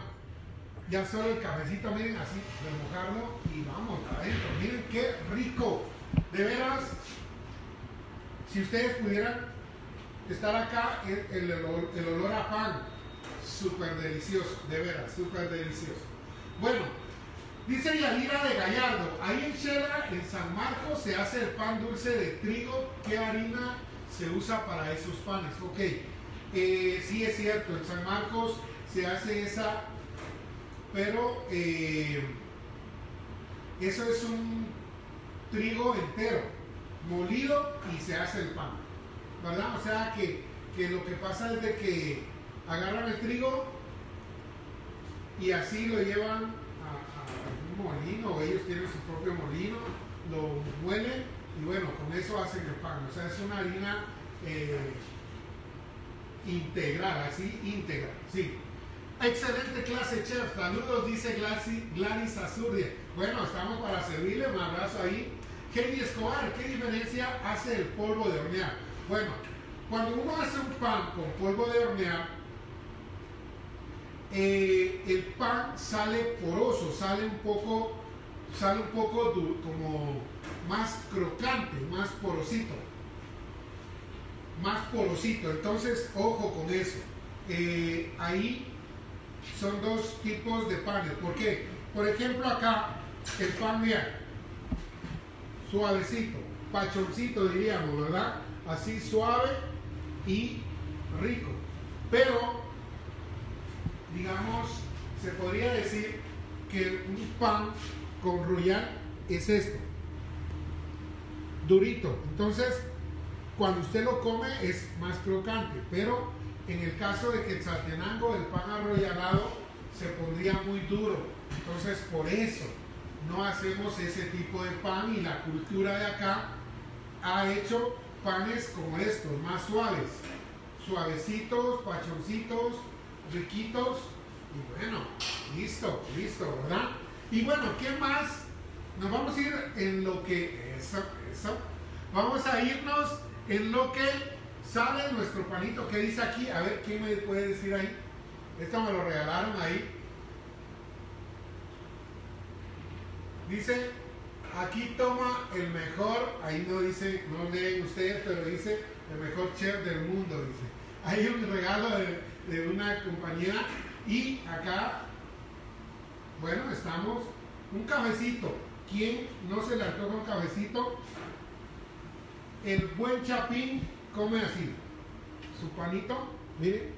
ya solo el cafecito, miren, así, remojarlo y vamos adentro. Miren qué rico, de veras. Si ustedes pudieran estar acá, el, el, olor, el olor a pan, súper delicioso, de veras, súper delicioso. Bueno, dice Yadira de Gallardo, ahí en Xela, en San Marcos, se hace el pan dulce de trigo. ¿Qué harina se usa para esos panes? Ok, eh, sí es cierto, en San Marcos se hace esa, pero eh, eso es un trigo entero, molido, y se hace el pan, ¿verdad? O sea que, que lo que pasa es de que agarran el trigo y así lo llevan a, a un molino, ellos tienen su propio molino, lo muelen. Y bueno, con eso hacen el pan, o sea, es una harina eh, integral, así, integral, sí. Excelente clase, chef, saludos, dice Gladys Azurdia. Bueno, estamos para servirle, un abrazo ahí. Kenny Escobar, ¿qué diferencia hace el polvo de hornear? Bueno, cuando uno hace un pan con polvo de hornear, eh, el pan sale poroso, sale un poco, sale un poco como más crocante, más porosito, más porosito. Entonces, ojo con eso. Eh, ahí son dos tipos de panes. ¿Por qué? Por ejemplo, acá el pan, mira, suavecito, pachoncito diríamos, ¿verdad? Así suave y rico. Pero, digamos, se podría decir que un pan con rullán es esto, durito. Entonces, cuando usted lo come es más crocante, pero en el caso de Quetzaltenango, el pan arrollado se pondría muy duro. Entonces, por eso no hacemos ese tipo de pan, y la cultura de acá ha hecho panes como estos, más suaves, suavecitos, pachoncitos, riquitos, y bueno, listo, listo, ¿verdad? Y bueno, ¿qué más? Nos vamos a ir en lo que... Eso, eso. Vamos a irnos en lo que sale nuestro panito. ¿Qué dice aquí? A ver, ¿quién me puede decir ahí? Esto me lo regalaron ahí. Dice, aquí toma el mejor, ahí no dice, no leen ustedes, pero dice, el mejor chef del mundo, dice. Hay un regalo de, de una compañera, y acá Bueno, estamos... Un cafecito. ¿Quién no se le antoja un cafecito? El buen Chapín come así. Su panito, miren.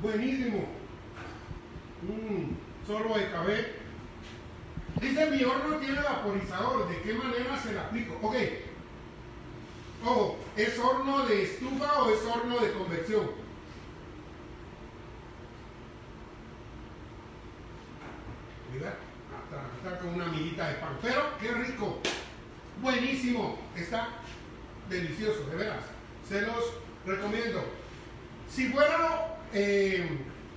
Buenísimo. Mm, solo de cabeza. Dice, mi horno tiene vaporizador. ¿De qué manera se lo aplico? Ok. Ojo, ¿es horno de estufa o es horno de convección? Mira, está con una amiguita de pan. Pero, qué rico. Buenísimo. Está delicioso, de veras. Se los recomiendo. Si fuera... Eh,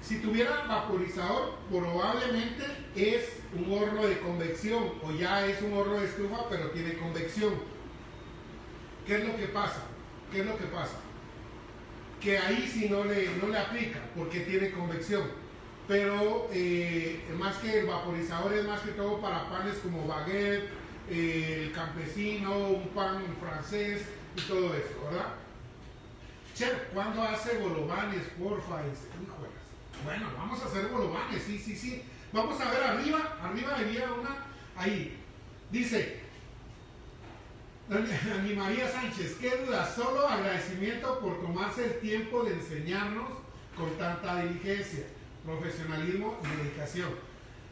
si tuviera vaporizador, probablemente es un horno de convección o ya es un horno de estufa, pero tiene convección. ¿Qué es lo que pasa? ¿Qué es lo que pasa? Que ahí sí no le, no le aplica porque tiene convección. Pero eh, más que el vaporizador es más que todo para panes como baguette, eh, el campesino, un pan francés y todo eso, ¿verdad? Chef, ¿cuándo hace bolovanes, porfa? Bueno, vamos a hacer bolovanes, sí, sí, sí. Vamos a ver arriba, arriba había una, ahí. Dice, Ani María Sánchez, qué duda, solo agradecimiento por tomarse el tiempo de enseñarnos con tanta diligencia, profesionalismo y dedicación.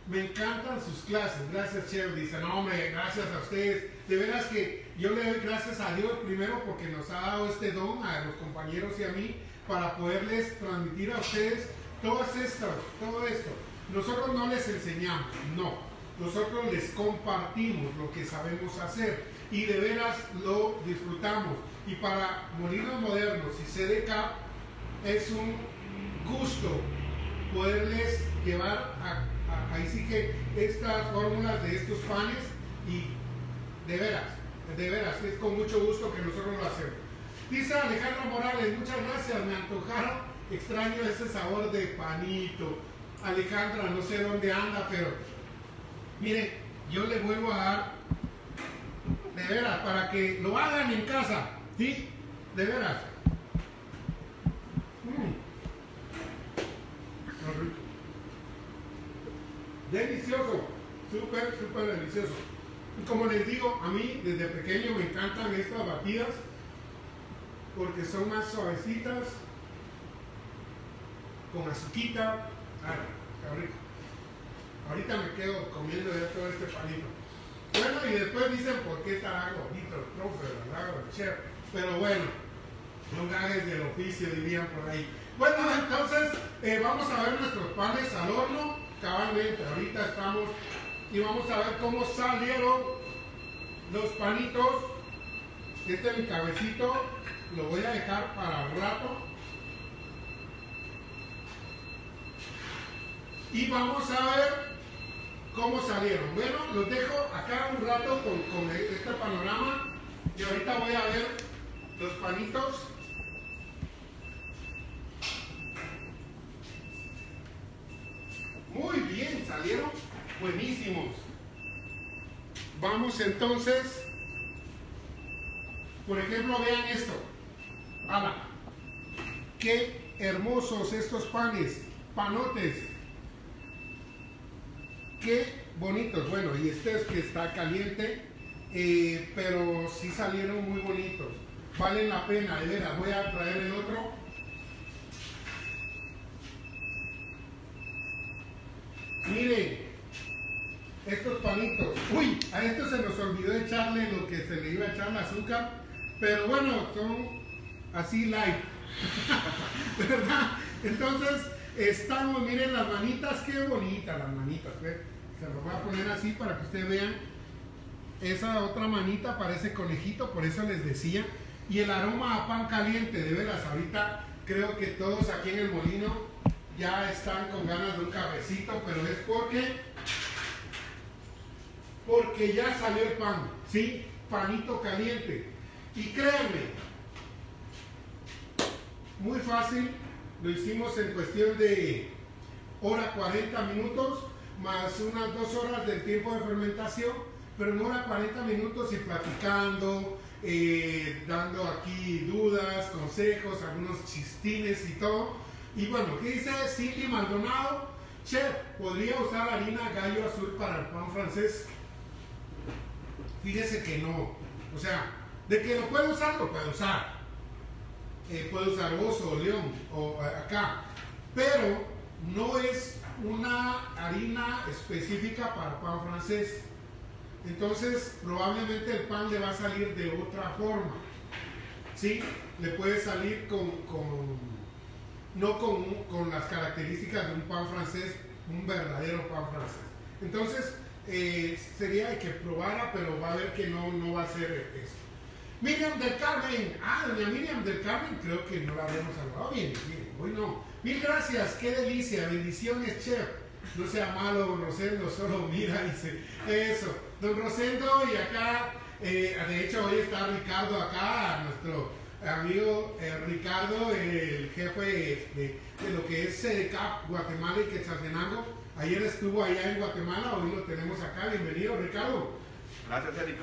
Me encantan sus clases, gracias, Chef. Dice, no, hombre, gracias a ustedes. De veras que yo le doy gracias a Dios primero porque nos ha dado este don a los compañeros y a mí para poderles transmitir a ustedes todas estas, todo esto. Nosotros no les enseñamos, no. Nosotros les compartimos lo que sabemos hacer y de veras lo disfrutamos. Y para Molinos Modernos y C D C A P es un gusto poderles llevar a, a, ahí sí que estas fórmulas de estos panes y de veras, de veras, es con mucho gusto que nosotros lo hacemos. Dice Alejandro Morales, muchas gracias, me antojaron, extraño ese sabor de panito. Alejandra, no sé dónde anda, pero miren, yo le vuelvo a dar, de veras, para que lo hagan en casa, ¿sí? De veras. Mm. Delicioso, súper, súper delicioso. Como les digo, a mí desde pequeño me encantan estas batidas porque son más suavecitas, con azuquita. Ah, qué rico. Ahorita me quedo comiendo ya todo este palito. Bueno, y después dicen por qué está bonito el profe, ¿verdad? El chef. Pero bueno, no gajes del oficio, dirían por ahí. Bueno, entonces eh, vamos a ver nuestros panes al horno cabalmente. Ahorita estamos... Y vamos a ver cómo salieron los panitos. Este es mi cabecito. Lo voy a dejar para un rato. Y vamos a ver cómo salieron. Bueno, los dejo acá un rato con, con este panorama. Y ahorita voy a ver los panitos. Muy bien, salieron. Buenísimos. Vamos entonces, por ejemplo, vean esto. ¡Hala! ¡Qué hermosos estos panes! ¡Panotes! ¡Qué bonitos! Bueno, y este es que está caliente, eh, pero sí salieron muy bonitos. Valen la pena, de veras. Voy a traer el otro. Miren. Estos panitos, uy, a esto se nos olvidó echarle lo que se le iba a echar el azúcar, pero bueno, son así light, ¿verdad? Entonces, estamos, miren las manitas, qué bonitas las manitas, ¿ver? Se lo voy a poner así para que ustedes vean, esa otra manita parece conejito, por eso les decía, y el aroma a pan caliente, de veras, ahorita creo que todos aquí en el molino ya están con ganas de un cafecito, pero es porque... porque ya salió el pan, ¿sí? Panito caliente. Y créanme, muy fácil, lo hicimos en cuestión de hora cuarenta minutos, más unas dos horas del tiempo de fermentación, pero no era cuarenta minutos y platicando, eh, dando aquí dudas, consejos, algunos chistines y todo. Y bueno, ¿qué dice Cindy Maldonado? Chef, ¿podría usar harina Gallo Azul para el pan francés? Fíjese que no. O sea, de que lo puede usar, lo puede usar. Eh, puede usar Oso, León o acá. Pero no es una harina específica para pan francés. Entonces, probablemente el pan le va a salir de otra forma. ¿Sí? Le puede salir con... con no con, con las características de un pan francés, un verdadero pan francés. Entonces, eh, sería que probara, pero va a ver que no, no va a ser esto. Miriam del Carmen, ah, doña Miriam del Carmen, creo que no la habíamos saludado bien, bien, hoy no. Mil gracias, qué delicia, bendiciones, chef. No sea malo, don Rosendo, solo mira, dice eso. Don Rosendo, y acá, eh, de hecho, hoy está Ricardo acá, nuestro amigo eh, Ricardo, eh, el jefe de, de lo que es CEDECAP Guatemala y Quetzaltenango. Ayer estuvo allá en Guatemala, hoy lo tenemos acá. Bienvenido, Ricardo. Gracias, Eric.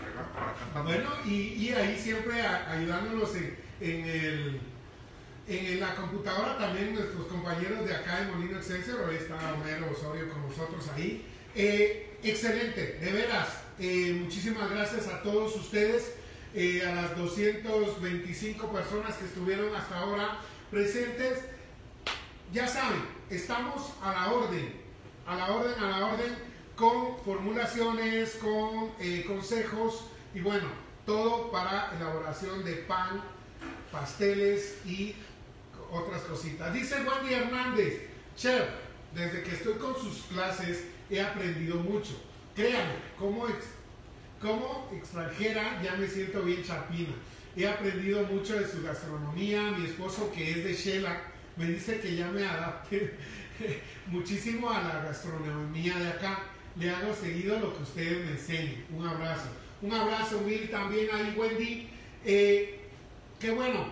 Bueno, y, y ahí siempre a, ayudándonos en, en, el, en la computadora también nuestros compañeros de acá de Molino Excelsior. Hoy está Homero Osorio con nosotros ahí. Eh, excelente, de veras. Eh, muchísimas gracias a todos ustedes. Eh, a las doscientas veinticinco personas que estuvieron hasta ahora presentes, ya saben, estamos a la orden, a la orden, a la orden, con formulaciones, con eh, consejos y bueno, todo para elaboración de pan, pasteles y otras cositas. Dice Wendy Hernández, chef, desde que estoy con sus clases he aprendido mucho, créanme, cómo es. Como extranjera ya me siento bien chapina. He aprendido mucho de su gastronomía. Mi esposo, que es de Xelajú, me dice que ya me adapte muchísimo a la gastronomía de acá. Le hago seguido lo que ustedes me enseñen. Un abrazo. Un abrazo mil también ahí, Wendy. Eh, qué bueno,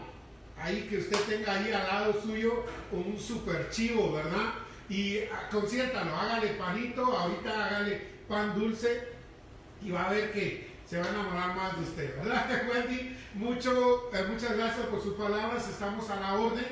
ahí que usted tenga ahí al lado suyo un super chivo, ¿verdad? Y consiéntalo, hágale panito, ahorita hágale pan dulce. Y va a ver que se va a enamorar más de usted, ¿verdad, Wendy? Mucho, eh, muchas gracias por sus palabras, estamos a la orden.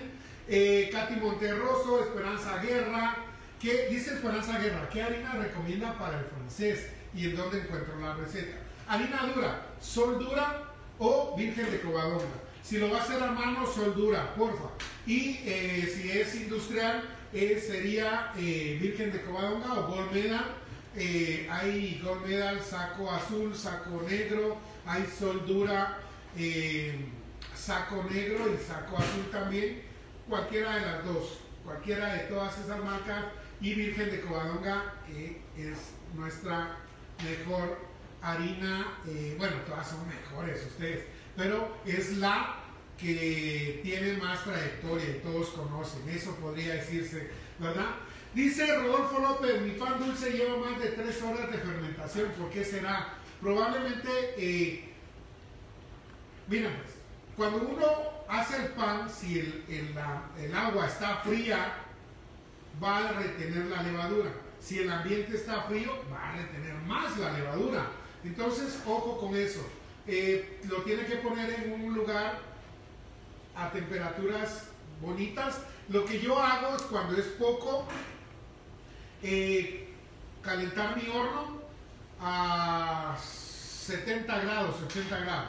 Eh, Katy Monterroso, Esperanza Guerra, que dice Esperanza Guerra, ¿qué harina recomienda para el francés y en dónde encuentro la receta? Harina dura, Sol dura o Virgen de Covadonga. Si lo va a hacer a mano, Sol dura, porfa. Y eh, si es industrial, eh, sería eh, Virgen de Covadonga o Golmeda. Eh, hay gold medal, saco azul, saco negro, hay Sol dura, eh, saco negro y saco azul también, cualquiera de las dos, cualquiera de todas esas marcas, y Virgen de Covadonga, que eh, es nuestra mejor harina, eh, bueno, todas son mejores ustedes, pero es la que tiene más trayectoria y todos conocen, eso podría decirse, ¿verdad? Dice Rodolfo López, mi pan dulce lleva más de tres horas de fermentación, ¿por qué será? Probablemente, eh, mira pues, cuando uno hace el pan, si el, el, la, el agua está fría, va a retener la levadura. Si el ambiente está frío, va a retener más la levadura. Entonces, ojo con eso. Eh, lo tiene que poner en un lugar a temperaturas bonitas. Lo que yo hago es cuando es poco... Eh, calentar mi horno a setenta grados, ochenta grados.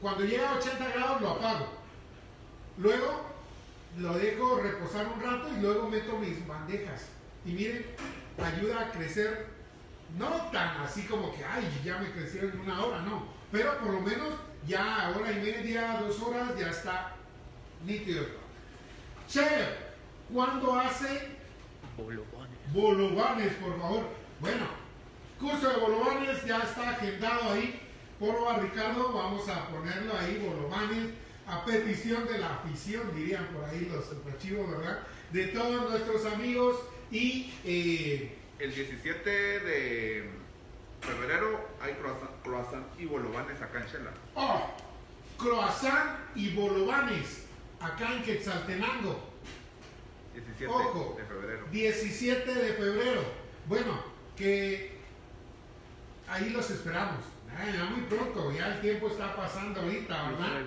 Cuando llega a ochenta grados lo apago. Luego lo dejo reposar un rato y luego meto mis bandejas. Y miren, ayuda a crecer, no tan así como que, ay, ya me crecieron en una hora, no. Pero por lo menos ya hora y media, dos horas, ya está nítido. Chef, ¿cuándo hace bolobanes? Bolobanes, por favor. Bueno, curso de bolobanes ya está agendado ahí por Ricardo, vamos a ponerlo ahí, bolobanes, a petición de la afición, dirían por ahí los superchivos, ¿verdad? De todos nuestros amigos y... Eh, el diecisiete de febrero hay croissant, croissant y bolobanes acá en Xelajú. ¡Oh! Croissant y bolobanes acá en Quetzaltenango. diecisiete Ojo, de febrero. diecisiete de febrero. Bueno, que ahí los esperamos. Ay, ya muy pronto, ya el tiempo está pasando ahorita, ¿verdad?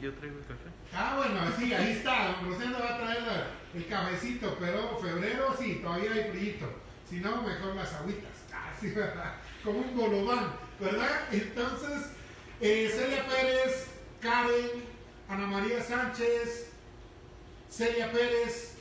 Yo traigo el café. Ah, bueno, sí, ahí está. Rosendo va a traer la, el cafecito, pero febrero sí, todavía hay frillito. Si no, mejor las agüitas. Ah, sí, ¿verdad? Como un bolobán, ¿verdad? Entonces, eh, Celia Pérez, Karen, Ana María Sánchez, Celia Pérez,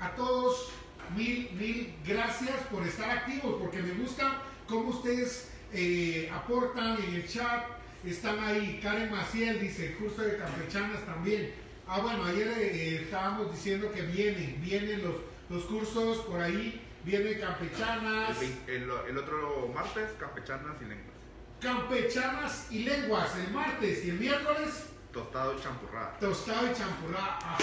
a todos, mil, mil gracias por estar activos, porque me gusta cómo ustedes eh, aportan en el chat. Están ahí, Karen Maciel dice, curso de campechanas también. Ah, bueno, ayer eh, estábamos diciendo que vienen, vienen los, los cursos por ahí, vienen campechanas. El, el, el otro martes, campechanas y lenguas. Campechanas y lenguas, el martes y el miércoles. Tostado y champurrada. Tostado y champurrada, ah,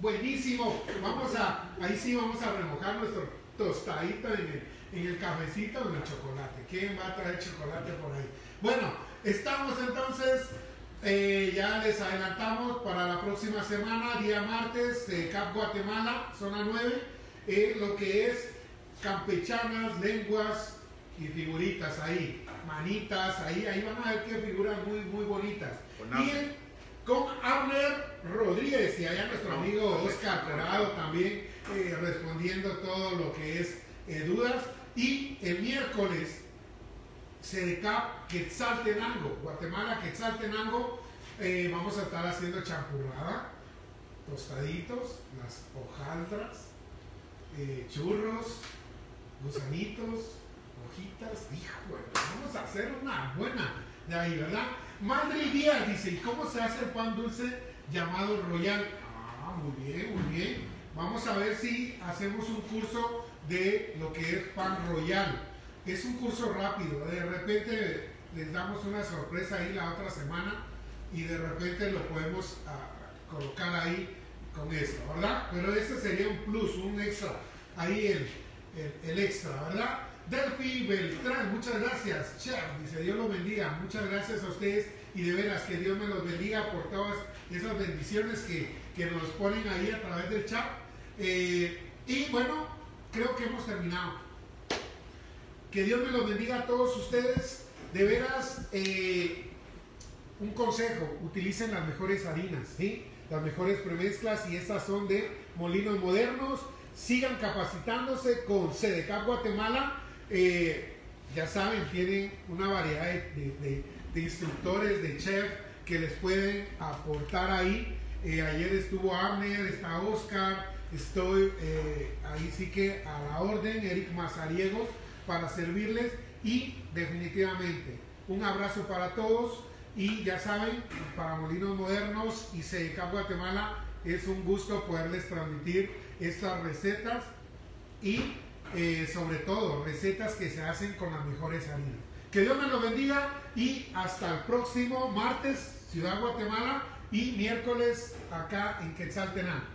buenísimo. Vamos a, ahí sí vamos a remojar nuestro tostadito en el, en el cafecito o en el chocolate. ¿Quién va a traer chocolate por ahí? Bueno. Estamos entonces, eh, ya les adelantamos para la próxima semana, día martes, CEDECAP Guatemala, zona nueve, eh, lo que es campechanas, lenguas y figuritas ahí, manitas, ahí, ahí van a ver qué figuras muy, muy bonitas. Con Abner. Y con Abner Rodríguez y allá nuestro amigo Oscar Corrado también eh, respondiendo todo lo que es eh, dudas. Y el miércoles, CEDECAP Quetzaltenango, Guatemala Quetzaltenango, eh, vamos a estar haciendo champurrada, tostaditos, las hojaldras, eh, churros, gusanitos, hojitas, hijo, vamos a hacer una buena de ahí, ¿verdad? Madre Díaz dice, ¿y cómo se hace el pan dulce llamado Royal? Ah, muy bien, muy bien, vamos a ver si hacemos un curso de lo que es pan Royal. Es un curso rápido, de repente les damos una sorpresa ahí la otra semana y de repente lo podemos a, colocar ahí con esto, ¿verdad? Pero este sería un plus, un extra, ahí el, el, el extra, ¿verdad? Delphi Beltrán, muchas gracias, chef, dice Dios los bendiga, muchas gracias a ustedes y de veras que Dios me los bendiga por todas esas bendiciones que, que nos ponen ahí a través del chat. Eh, y bueno, creo que hemos terminado. Que Dios me los bendiga a todos ustedes. De veras, eh, un consejo, utilicen las mejores harinas, ¿sí? Las mejores premezclas y estas son de Molinos Modernos. Sigan capacitándose con CEDECAP Guatemala. Eh, ya saben, tienen una variedad de, de, de instructores, de chefs que les pueden aportar ahí. Eh, ayer estuvo Abner, está Oscar, estoy eh, ahí sí que a la orden, Eric Mazariegos, para servirles y definitivamente un abrazo para todos y ya saben, para Molinos Modernos y CEDECAP Guatemala es un gusto poderles transmitir estas recetas y eh, sobre todo recetas que se hacen con las mejores harinas. Que Dios me lo bendiga y hasta el próximo martes Ciudad Guatemala y miércoles acá en Quetzaltenango.